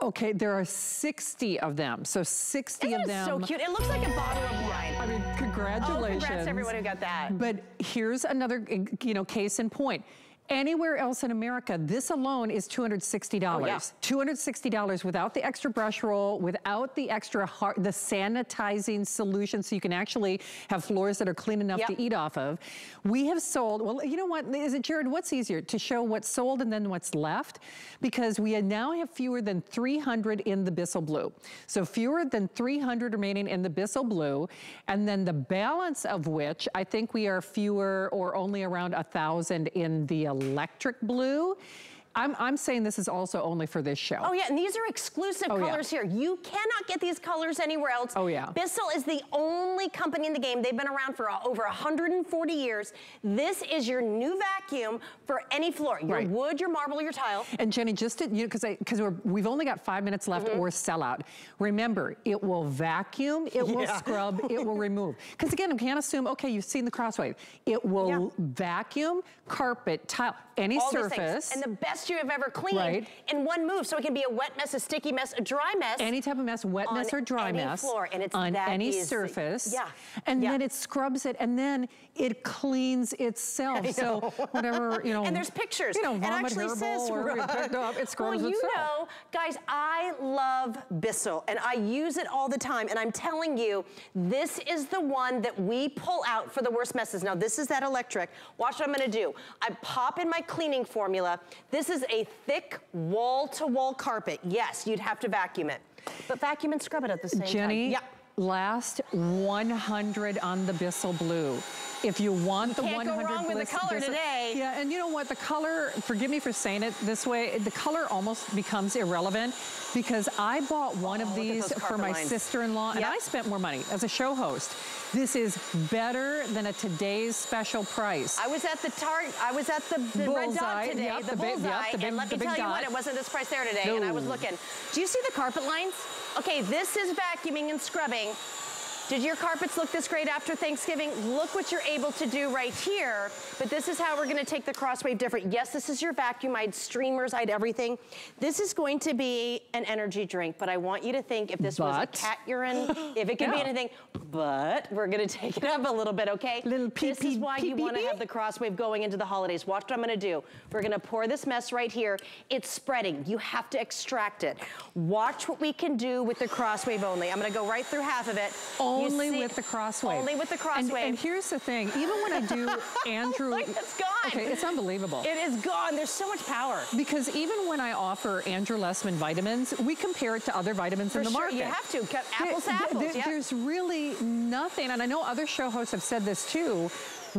Okay, there are 60 of them. So 60 of them. So cute. It looks like a bottle of wine. I mean, congratulations. Oh, congrats everyone who got that. But here's another, you know, case in point. Anywhere else in America, this alone is $260. Oh, yeah. $260 without the extra brush roll, without the extra the sanitizing solution, so you can actually have floors that are clean enough to eat off of. We have sold, well, you know what, is it, Jared, what's easier? To show what's sold and then what's left? Because we now have fewer than 300 in the Bissell Blue. So fewer than 300 remaining in the Bissell Blue, and then the balance of which, I think we are fewer or only around 1,000 in the electric blue. I'm saying this is also only for this show. Oh yeah, and these are exclusive colors here. You cannot get these colors anywhere else. Oh yeah. Bissell is the only company in the game. They've been around for over 140 years. This is your new vacuum for any floor. Your wood, your marble, your tile. And Jenny, just to, you know, because we've only got 5 minutes left or sellout. Remember, it will vacuum, it will scrub, it will remove. Because again, I can't assume, okay, you've seen the CrossWave. It will vacuum, carpet, tile, any surface. And the best you have ever cleaned in one move, so it can be a wet mess, a sticky mess, a dry mess, any type of mess, wet mess or dry mess, floor, and it's on that any surface, and then it scrubs it, and then it cleans itself. So whatever, you know, and there's pictures, you know, it actually says it scrubs itself. You know, guys, I love Bissell and I use it all the time, and I'm telling you, this is the one that we pull out for the worst messes. Now this is that electric. Watch what I'm gonna do. I pop in my cleaning formula. This is a thick wall-to-wall carpet. Yes, you'd have to vacuum it. But vacuum and scrub it at the same time. Jenny, last 100 on the Bissell Blue. If you want the 100 Can't go wrong with the color today. Yeah, and you know what? The color, forgive me for saying it this way, the color almost becomes irrelevant because I bought one of these for my sister-in-law, and I spent more money as a show host. This is better than a today's special price. I was at the Target, I was at the Red Dot today, the Bullseye, and let me tell you what, it wasn't this price there today, and I was looking. Do you see the carpet lines? Okay, this is vacuuming and scrubbing. Did your carpets look this great after Thanksgiving? Look what you're able to do right here. But this is how we're gonna take the CrossWave different. Yes, this is your vacuum. I had streamers, I had everything. This is going to be an energy drink, but I want you to think if this was a cat urine, if it could be anything, but we're gonna take it up a little bit, okay? Little pee-pee. This is why you wanna have the CrossWave going into the holidays. Watch what I'm gonna do. We're gonna pour this mess right here. It's spreading, you have to extract it. Watch what we can do with the CrossWave only. I'm gonna go right through half of it. Only with the CrossWave. Only with the CrossWave. And here's the thing, even when I do Andrew... Look, it's gone. Okay, it's unbelievable. It is gone, there's so much power. Because even when I offer Andrew Lessman vitamins, we compare it to other vitamins in the market. You have to, apples to apples. There's really nothing, and I know other show hosts have said this too,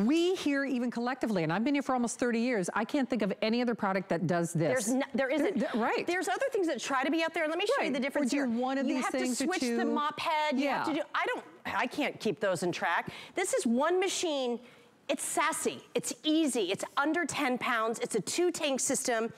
we here even collectively, and I've been here for almost 30 years, I can't think of any other product that does this. There isn't. Right. There's other things that try to be out there, and let me show you the difference here. One of these things you have to switch the mop head, you have to do, I can't keep those in track. This is one machine, it's sassy, it's easy, it's under 10 pounds, it's a 2-tank system,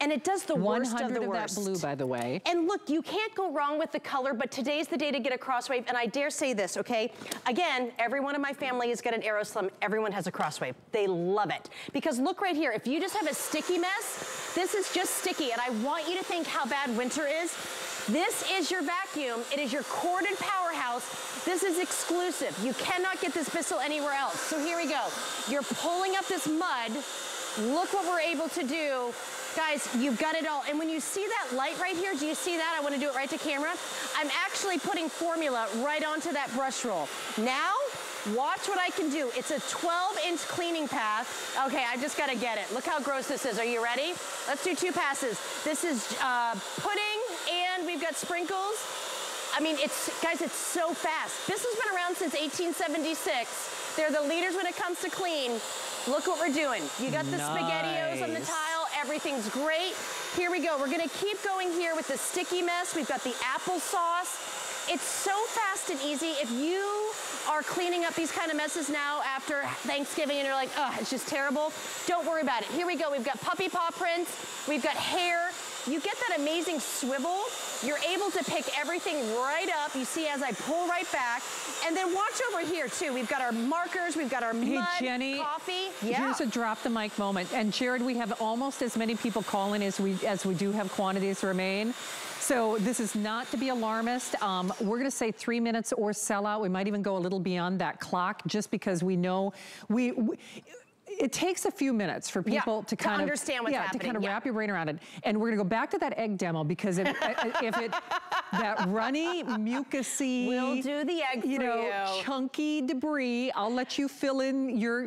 and it does the worst of the worst. 100 of that blue, by the way. And look, you can't go wrong with the color, but today's the day to get a CrossWave, and I dare say this, okay? Again, everyone in my family has got an AeroSlim, everyone has a CrossWave. They love it. Because look right here, if you just have a sticky mess, this is just sticky, and I want you to think how bad winter is. This is your vacuum, it is your corded powerhouse. This is exclusive. You cannot get this Bissell anywhere else. So here we go. You're pulling up this mud. Look what we're able to do. Guys, you've got it all. And when you see that light right here, do you see that? I wanna do it right to camera. I'm actually putting formula right onto that brush roll. Now, watch what I can do. It's a 12-inch cleaning path. Okay, I just gotta get it. Look how gross this is. Are you ready? Let's do two passes. This is pudding, and we've got sprinkles. I mean, guys, it's so fast. This has been around since 1876. They're the leaders when it comes to clean. Look what we're doing. You got the SpaghettiOs on the tile. Everything's great. Here we go. We're gonna keep going here with the sticky mess. We've got the applesauce. It's so fast and easy. If you are cleaning up these kind of messes now after Thanksgiving and you're like, oh, it's just terrible, don't worry about it. Here we go. We've got puppy paw prints. We've got hair. You get that amazing swivel. You're able to pick everything right up. You see as I pull right back. And then watch over here too. We've got our markers, we've got our mud, Jenny, coffee. Here's a drop the mic moment. And Jared, we have almost as many people calling as we do have quantities remain. So this is not to be alarmist. We're gonna say 3 minutes or sell out. We might even go a little beyond that clock just because we know it takes a few minutes for people to kind of understand what's happening. To kind of wrap your brain around it. And we're gonna go back to that egg demo because that runny, mucusy, we'll do the egg chunky debris. I'll let you fill in your,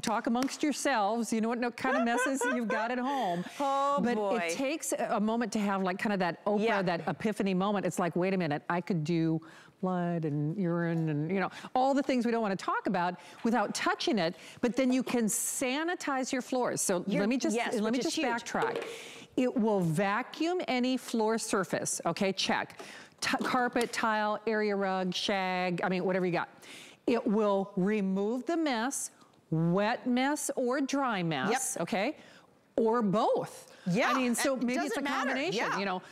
talk amongst yourselves. You know what kind of messes you've got at home. Oh boy. But it takes a moment to have like kind of that Oprah, that epiphany moment. It's like, wait a minute, I could do blood and urine and all the things we don't want to talk about without touching it, but then you can sanitize your floors. So let me just backtrack. It will vacuum any floor surface, okay, check. Carpet, tile, area rug, shag, I mean, whatever you got. It will remove the mess, wet mess or dry mess, okay, or both. Yeah, I mean, so maybe it's a combination,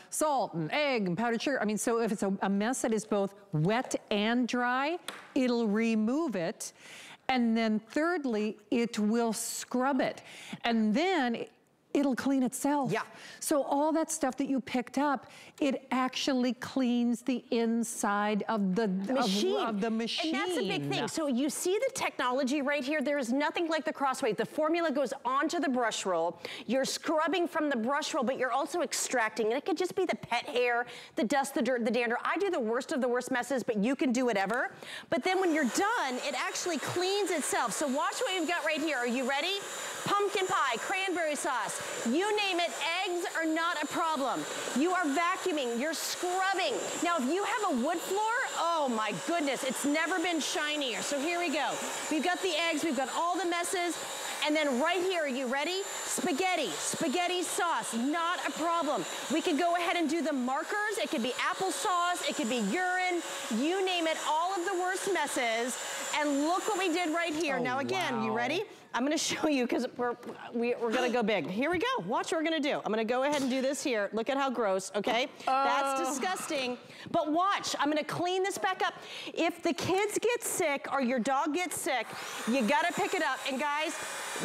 salt and egg and powdered sugar. I mean, so if it's a mess that is both wet and dry, it'll remove it. And then thirdly, it will scrub it. And then it'll clean itself. Yeah. So all that stuff that you picked up, it actually cleans the inside of the machine. Of the machine. And that's a big thing. So you see the technology right here. There is nothing like the CrossWave. The formula goes onto the brush roll. You're scrubbing from the brush roll, but you're also extracting. And it could just be the pet hair, the dust, the dirt, the dander. I do the worst of the worst messes, but you can do whatever. But then when you're done, it actually cleans itself. So watch what you've got right here. Are you ready? Pumpkin pie, cranberry, cranberry sauce, you name it, eggs are not a problem. You are vacuuming, you're scrubbing. Now, if you have a wood floor, oh my goodness, it's never been shinier. So here we go. We've got the eggs, we've got all the messes. And then right here, are you ready? Spaghetti, spaghetti sauce, not a problem. We can go ahead and do the markers. It could be applesauce, it could be urine, you name it, all of the worst messes. And look what we did right here. Oh, now again, wow. You ready? I'm gonna show you because we're gonna go big. Here we go, watch what we're gonna do. I'm gonna go ahead and do this here. Look at how gross, okay? That's disgusting, but watch. I'm gonna clean this back up. If the kids get sick or your dog gets sick, you gotta pick it up. And guys,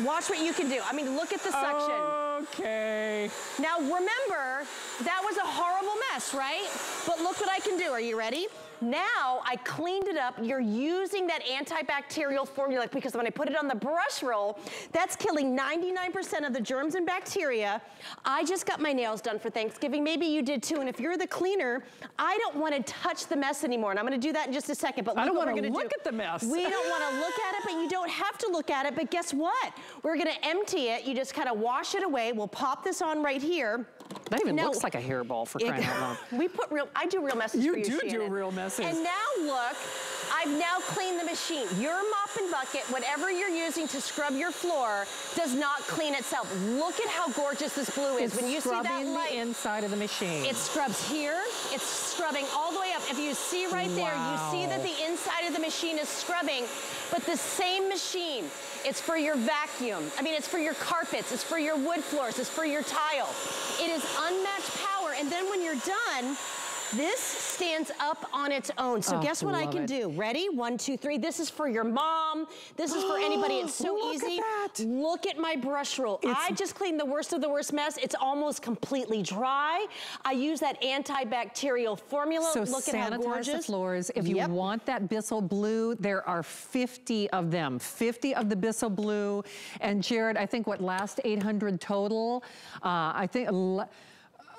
watch what you can do. I mean, look at the suction. Okay. Now remember, that was a horrible mess, right? But look what I can do, are you ready? Now I cleaned it up. You're using that antibacterial formula because when I put it on the brush roll, that's killing 99% of the germs and bacteria. I just got my nails done for Thanksgiving. Maybe you did too. And if you're the cleaner, I don't want to touch the mess anymore. And I'm going to do that in just a second. But I don't want to look at the mess. We don't want to look at it, but you don't have to look at it. But guess what? We're going to empty it. You just kind of wash it away. We'll pop this on right here. That even looks like a hairball for crying out loud. I do real messes for you, Shannon. You do real messes. And now look, I've now cleaned the machine. Your mop and bucket, whatever you're using to scrub your floor, does not clean itself. Look at how gorgeous this blue is. When you see that light, the inside of the machine. It scrubs here. It's scrubbing all the way up. If you see right there, you see that the inside of the machine is scrubbing, but the same machine. It's for your vacuum. I mean, it's for your carpets. It's for your wood floors. It's for your tile. It is unmatched power. And then when you're done, this stands up on its own. So guess what I can do? Ready? 1, 2, 3. This is for your mom. This is for anybody. It's so easy. Look at my brush roll. I just cleaned the worst of the worst mess. It's almost completely dry. I use that antibacterial formula. So look at how gorgeous. Sanitize the floors. If you want that Bissell blue, there are 50 of them. 50 of the Bissell blue. And Jared, I think what last 800 total. I think.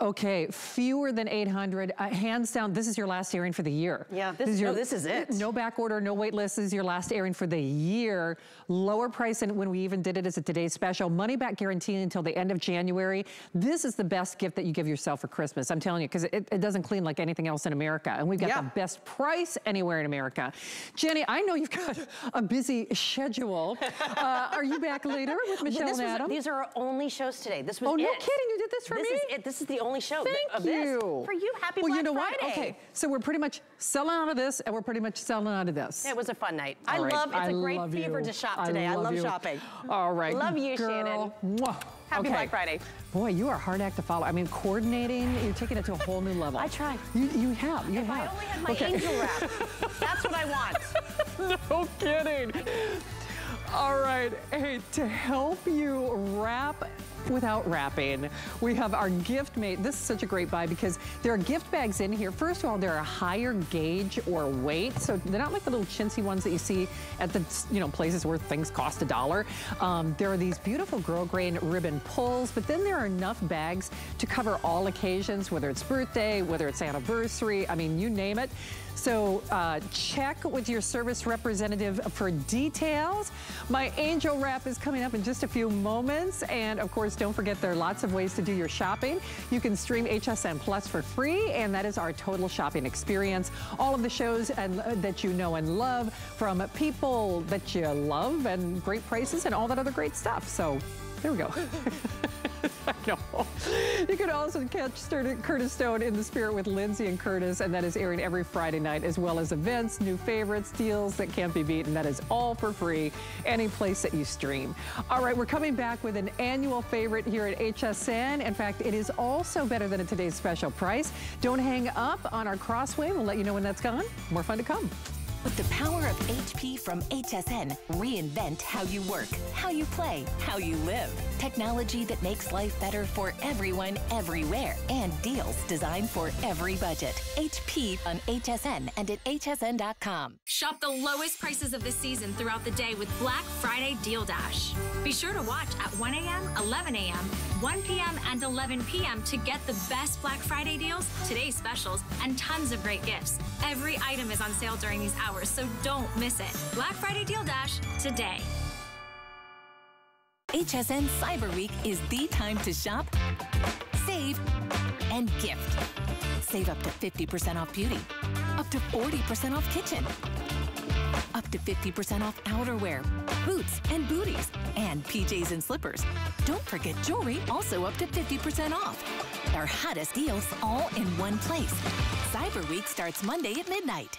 Okay, fewer than 800, hands down, this is your last airing for the year. Yeah, this is it. No back order, no wait list, this is your last airing for the year. Lower price than when we even did it as a today's special. Money back guarantee until the end of January. This is the best gift that you give yourself for Christmas, I'm telling you, because it doesn't clean like anything else in America. And we've got the best price anywhere in America. Jenny, I know you've got a busy schedule. Are you back later with Michelle and Adam? These are our only shows today. This was it. Oh, no kidding, you did this for me? This is it. This is the only show of this. For you, happy Black Friday. What? Okay, so we're pretty much selling out of this, and we're pretty much selling out of this. It was a fun night. It's a great fever to shop today. I love shopping. All right. Love you, Shannon. Mwah. Happy Black Friday. Boy, you are a hard act to follow. I mean, coordinating, you're taking it to a whole new level. I try. You have. I only had my angel wrap. That's what I want. No kidding. All right, hey, to help you wrap without wrapping, we have our gift mate. This is such a great buy because there are gift bags in here. First of all, they're a higher gauge or weight, so they're not like the little chintzy ones that you see at the places where things cost $1. There are these beautiful Girl Grain ribbon pulls, but then there are enough bags to cover all occasions, whether it's birthday, whether it's anniversary, I mean, you name it. So check with your service representative for details. My angel wrap is coming up in just a few moments. And of course, don't forget there are lots of ways to do your shopping. You can stream HSN Plus for free, and that is our total shopping experience. All of the shows that you know and love from people that you love and great prices and all that other great stuff. So there we go. I know. You can also catch Curtis Stone in the Spirit with Lindsay and Curtis, and that is airing every Friday night, as well as events, new favorites, deals that can't be beaten. That is all for free, any place that you stream. All right, we're coming back with an annual favorite here at HSN. In fact, it is also better than a today's special price. Don't hang up on our CrossWave. We'll let you know when that's gone. More fun to come. With the power of HP from HSN, reinvent how you work, how you play, how you live. Technology that makes life better for everyone, everywhere, and deals designed for every budget. HP on HSN and at hsn.com. Shop the lowest prices of the season throughout the day with Black Friday Deal Dash. Be sure to watch at 1 a.m., 11 a.m., 1 p.m., and 11 p.m. to get the best Black Friday deals, today's specials, and tons of great gifts. Every item is on sale during these hours, so don't miss it. Black Friday Deal Dash today. HSN Cyber Week is the time to shop, save, and gift. Save up to 50% off beauty, up to 40% off kitchen, up to 50% off outerwear, boots and booties, and PJs and slippers. Don't forget jewelry, also up to 50% off. Our hottest deals all in one place. Cyber Week starts Monday at midnight.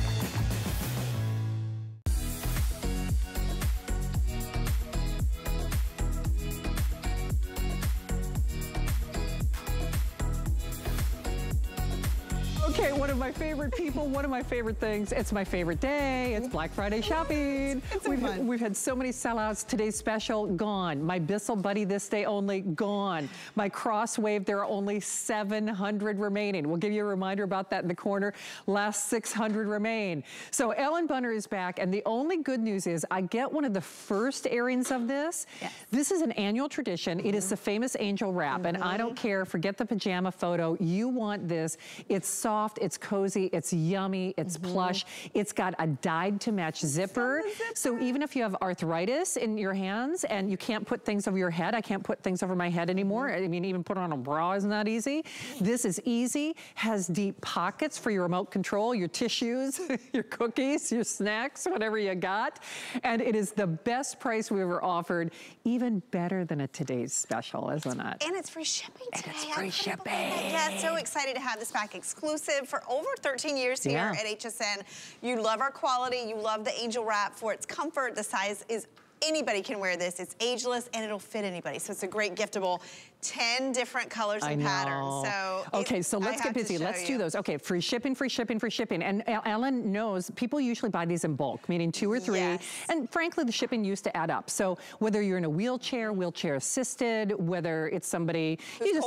Okay, one of my favorite people, one of my favorite things. It's my favorite day. It's Black Friday shopping. We've had so many sellouts. Today's special, gone. My Bissell Buddy This Day Only, gone. My CrossWave, there are only 700 remaining. We'll give you a reminder about that in the corner. Last 600 remain. So Ellen Bunner is back, and the only good news is I get one of the first airings of this. Yes. This is an annual tradition. It is the famous angel wrap, and I don't care. Forget the pajama photo. You want this. It's soft. It's cozy, it's yummy, it's plush. It's got a dyed to match zipper. So even if you have arthritis in your hands and you can't put things over your head, I can't put things over my head anymore. I mean, even put on a bra is not easy. This is easy, has deep pockets for your remote control, your tissues, your cookies, your snacks, whatever you got. And it is the best price we ever offered, even better than a today's special, isn't it? And it's free shipping today. And it's free shipping. Yeah, so excited to have this back exclusive. For over 13 years here at HSN. You love our quality, you love the angel wrap for its comfort. The size is, anybody can wear this. It's ageless and it'll fit anybody. So it's a great giftable. 10 different colors and patterns. So okay, so let's get busy. Let's do those. Okay, free shipping, free shipping, free shipping. And Ellen knows people usually buy these in bulk, meaning 2 or 3. Yes. And frankly, the shipping used to add up. So whether you're in a wheelchair, wheelchair assisted, whether it's somebody who's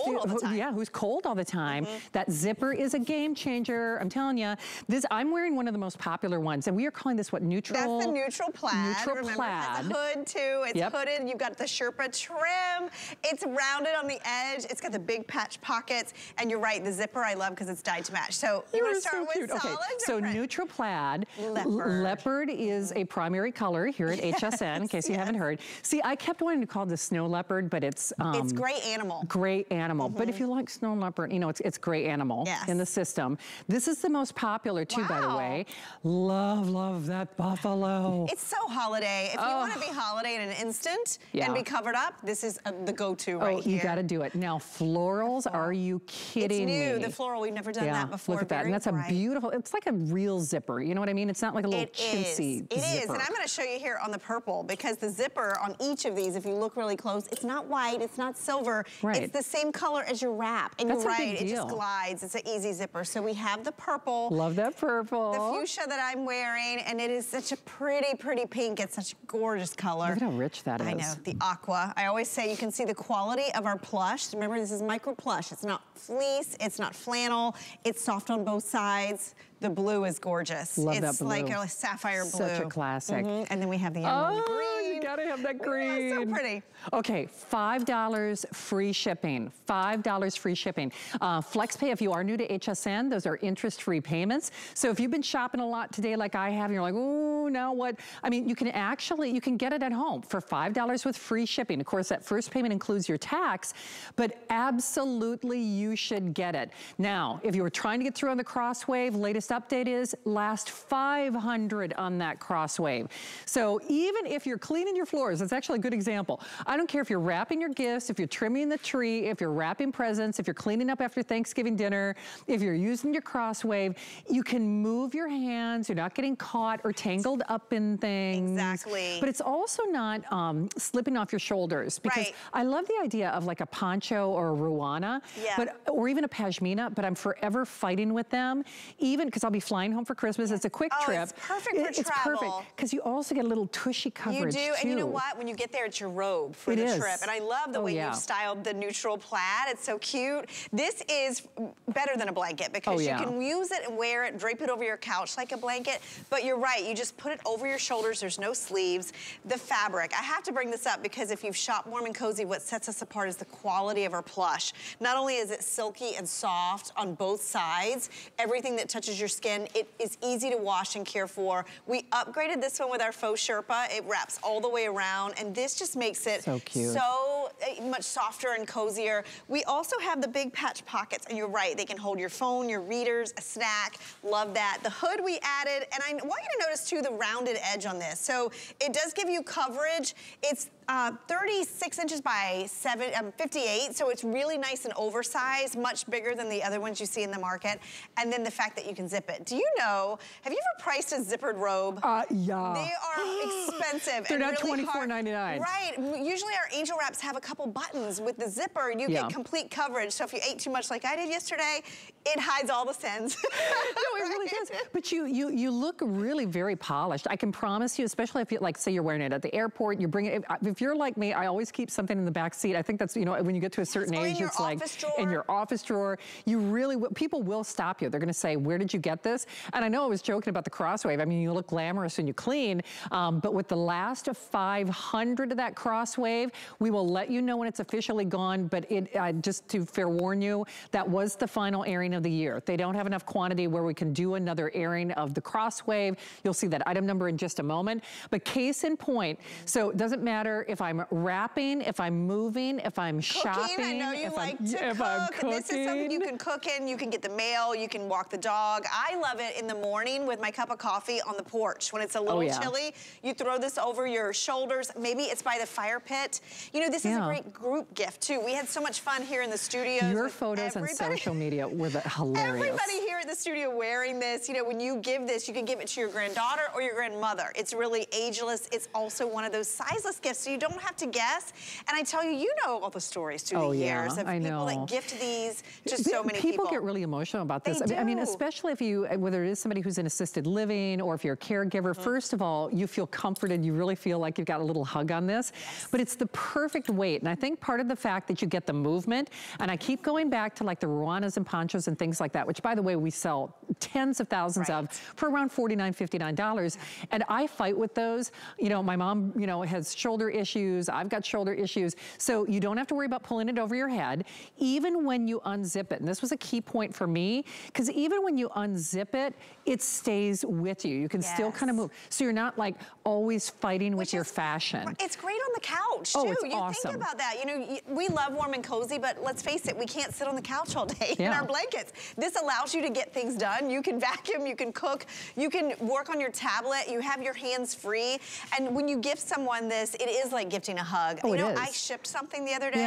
cold all the time, that zipper is a game changer. I'm telling you, this. I'm wearing one of the most popular ones, and we are calling this what, neutral? That's the neutral plaid. Neutral plaid. It has a hood too. It's hooded. You've got the Sherpa trim. It's rounded on the edge. It's got the big patch pockets, and you're right, the zipper I love because it's dyed to match. So you want to start with solid. Okay, so neutral plaid. Leopard. Leopard is a primary color here at HSN, in case you haven't heard. See, I kept wanting to call this snow leopard, but it's gray animal. Gray animal. But if you like snow leopard, you know, it's gray animal in the system. This is the most popular too, by the way. Love, love that buffalo. It's so holiday. If you want to be holiday in an instant and be covered up, this is the go-to right here. You got to do it. Now, florals, are you kidding me? It's new, the floral. We've never done that before. Look at that. Very and that's bright. A beautiful, it's like a real zipper. You know what I mean? It's not like a little chintzy zipper. It is. And I'm going to show you here on the purple, because the zipper on each of these, if you look really close, it's not white, it's not silver. Right. It's the same color as your wrap. And that's a big deal. It just glides. It's an easy zipper. So we have the purple. Love that purple. The fuchsia that I'm wearing, and it is such a pretty, pretty pink. It's such a gorgeous color. Look at how rich that is. I know. The aqua. I always say you can see the quality of our plush. Remember, this is micro plush. It's not fleece, it's not flannel, it's soft on both sides. The blue is gorgeous. Love that blue. It's like a sapphire blue. Such a classic. And then we have the emerald green. You gotta have that green. Yeah, so pretty. Okay, $5 free shipping. $5 free shipping. FlexPay, if you are new to HSN, those are interest-free payments. So if you've been shopping a lot today like I have, and you're like, ooh, now what? I mean, you can actually, you can get it at home for $5 with free shipping. Of course, that first payment includes your tax, but absolutely you should get it. Now, if you were trying to get through on the CrossWave, latest update is last 500 on that CrossWave. So even if you're cleaning even your floors. It's actually a good example. I don't care if you're wrapping your gifts, if you're trimming the tree, if you're wrapping presents, if you're cleaning up after Thanksgiving dinner, if you're using your CrossWave, you can move your hands. You're not getting caught or tangled up in things. Exactly. But it's also not slipping off your shoulders, because right. I love the idea of like a poncho or a ruana, yeah. Or even a pashmina, but I'm forever fighting with them, even because I'll be flying home for Christmas. It's a quick trip. It's perfect for travel. It's perfect, because you also get a little tushy coverage. You do, and you know what? When you get there, it's your robe for the trip. And I love the way you've styled the neutral plaid. It's so cute. This is better than a blanket, because you can use it and wear it, drape it over your couch like a blanket, but you're right, you just put it over your shoulders. There's no sleeves. The fabric, I have to bring this up, because if you've shopped Warm and Cozy, what sets us apart is the quality of our plush. Not only is it silky and soft on both sides, everything that touches your skin, it is easy to wash and care for. We upgraded this one with our faux Sherpa. It wraps all the way around, and this just makes it so cute, so much softer and cozier. We also have the big patch pockets, and you're right, they can hold your phone, your readers, a snack. Love that. The hood we added, and I want you to notice too the rounded edge on this. So it does give you coverage. It's 36 inches by 58, so it's really nice and oversized, much bigger than the other ones you see in the market. And then the fact that you can zip it. Do you know, have you ever priced a zippered robe? Yeah. They are expensive. They're not really $24.99. Right. Usually our angel wraps have a couple buttons. With the zipper, you get complete coverage. So if you ate too much like I did yesterday, it hides all the sins. No, it really does. But you look really very polished. I can promise you, especially if you, like, say you're wearing it at the airport, you bring it. If you're like me, I always keep something in the back seat. I think that's, you know, when you get to a certain age, it's like in your office drawer. You really, people will stop you. They're going to say, where did you get this? And I know I was joking about the CrossWave. I mean, you look glamorous when you clean, but with the last of 500 of that CrossWave, we will let you know when it's officially gone. But it, just to fair warn you, that was the final airing of the year. They don't have enough quantity where we can do another airing of the CrossWave. You'll see that item number in just a moment. But case in point, so it doesn't matter if I'm wrapping, if I'm moving, if I'm shopping. I know you like to cook. This is something you can cook in. You can get the mail. You can walk the dog. I love it in the morning with my cup of coffee on the porch. When it's a little chilly, you throw this over your shoulders. Maybe it's by the fire pit. You know, this is a great group gift, too. We had so much fun here in the studio. Your photos on social media were hilarious. Everybody here at the studio wearing this. You know, when you give this, you can give it to your granddaughter or your grandmother. It's really ageless. It's also one of those sizeless gifts, so you don't have to guess. And I tell you, you know all the stories through the years of people that gift these to so many people. People get really emotional about this. I mean, especially if you, whether it is somebody who's in assisted living or if you're a caregiver, first of all, you feel comforted. You really feel like you've got a little hug on this. Yes. But it's the perfect weight. And I think part of the fact that you get the movement, and I keep going back to like the ruanas and ponchos and things like that, which by the way, we sell tens of thousands of for around $49, $59. And I fight with those. You know, my mom, you know, has shoulder issues. I've got shoulder issues. So you don't have to worry about pulling it over your head, even when you unzip it. And this was a key point for me, because even when you unzip it, it stays with you. You can still kind of move. So you're not like always fighting with your fashion. It's great on the couch too. It's awesome. Think about that. You know, we love Warm and Cozy, but let's face it, we can't sit on the couch all day in our blankets. This allows you to get things done. You can vacuum, you can cook, you can work on your tablet, you have your hands free. And when you gift someone this, it is like gifting a hug. You know, I shipped something the other day.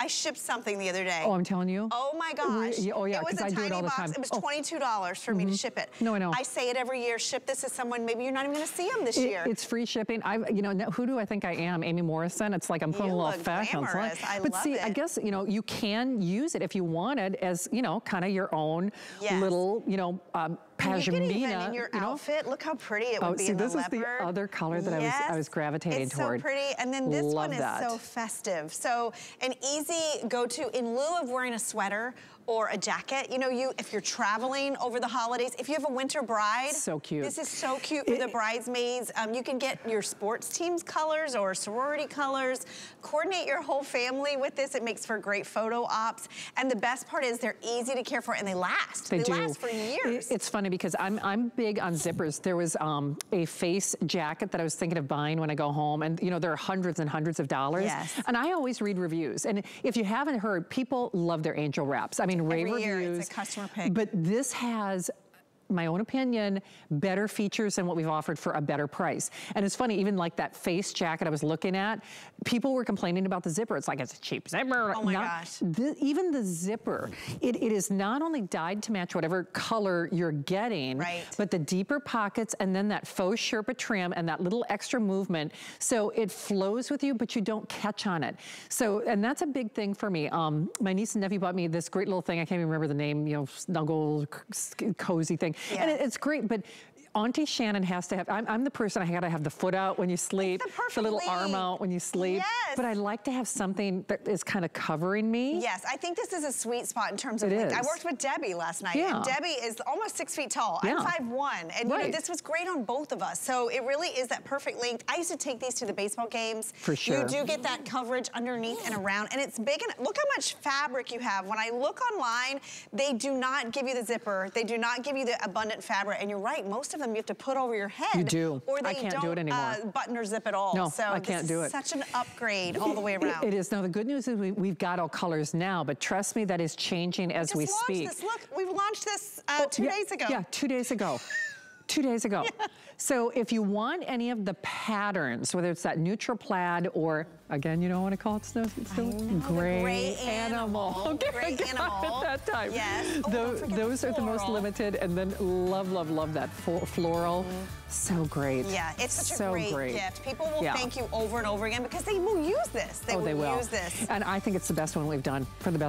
I shipped something the other day. Oh, I'm telling you. Oh my gosh. Oh yeah, because I do it all the time. It was $22 for me to ship it. No, I know. I say it every year, ship this to someone, maybe you're not even gonna see them this year. It's free shipping. You know, who do I think I am? Amy Morrison? It's like I'm putting a little fashion. But see, I guess, you know, you can use it if you wanted as, you know, kind of your own little, you know, pashmina, you could even in your outfit. Look how pretty it would be in the leopard. See, this is the other color that I was gravitating toward. It's so pretty. And then this one is so festive. So an easy go-to in lieu of wearing a sweater or a jacket. You know, if you're traveling over the holidays, if you have a winter bride. So cute. This is so cute for the bridesmaids. You can get your sports team's colors or sorority colors. Coordinate your whole family with this. It makes for great photo ops. And the best part is they're easy to care for and they last. They last for years. It's funny because I'm big on zippers. There was a face jacket that I was thinking of buying when I go home. And you know, there are hundreds and hundreds of dollars. Yes. And I always read reviews. And if you haven't heard, people love their angel wraps. I mean, rave reviews. Every year it's a customer pick. But this has my own opinion, better features than what we've offered for a better price. And it's funny, even like that face jacket I was looking at, people were complaining about the zipper. It's like, it's a cheap zipper. Oh my gosh. Even the zipper, it is not only dyed to match whatever color you're getting, right, but the deeper pockets and then that faux Sherpa trim and that little extra movement. So it flows with you, but you don't catch on it. So, and that's a big thing for me. My niece and nephew bought me this great little thing. I can't even remember the name, you know, snuggle, cozy thing. Yeah. And it's great, but Auntie Shannon has to have, I'm the person, I gotta have the foot out when you sleep, the little arm out when you sleep, yes, but I like to have something that is kind of covering me. Yes, I think this is a sweet spot in terms of, I worked with Debbie last night, yeah, and Debbie is almost 6 feet tall, yeah. I'm 5'1", and right, you know, this was great on both of us, so it really is that perfect length. I used to take these to the baseball games. For sure. You do get that coverage underneath and around, and it's big, and look how much fabric you have. When I look online, they do not give you the zipper, they do not give you the abundant fabric, and you're right, most of them you have to put over your head. You do. Or they can't do it anymore. Button or zip at all. No, so I can't do it. Such an upgrade all the way around. It is. Now the good news is we've got all colors now, but trust me, that is changing as we speak. Just launched this. Look, we launched this 2 days ago. Yeah, 2 days ago. 2 days ago. Yeah. So if you want any of the patterns, whether it's that neutral plaid or, again, you don't want to call it snow, it's still gray animal. Okay, gray animal. At that time. Yes. Oh, those are the most limited. And then love, love, love that floral. So great. Yeah, it's such a great gift. People will thank you over and over again because they will use this. They will use this. And I think it's the best one we've done for the best.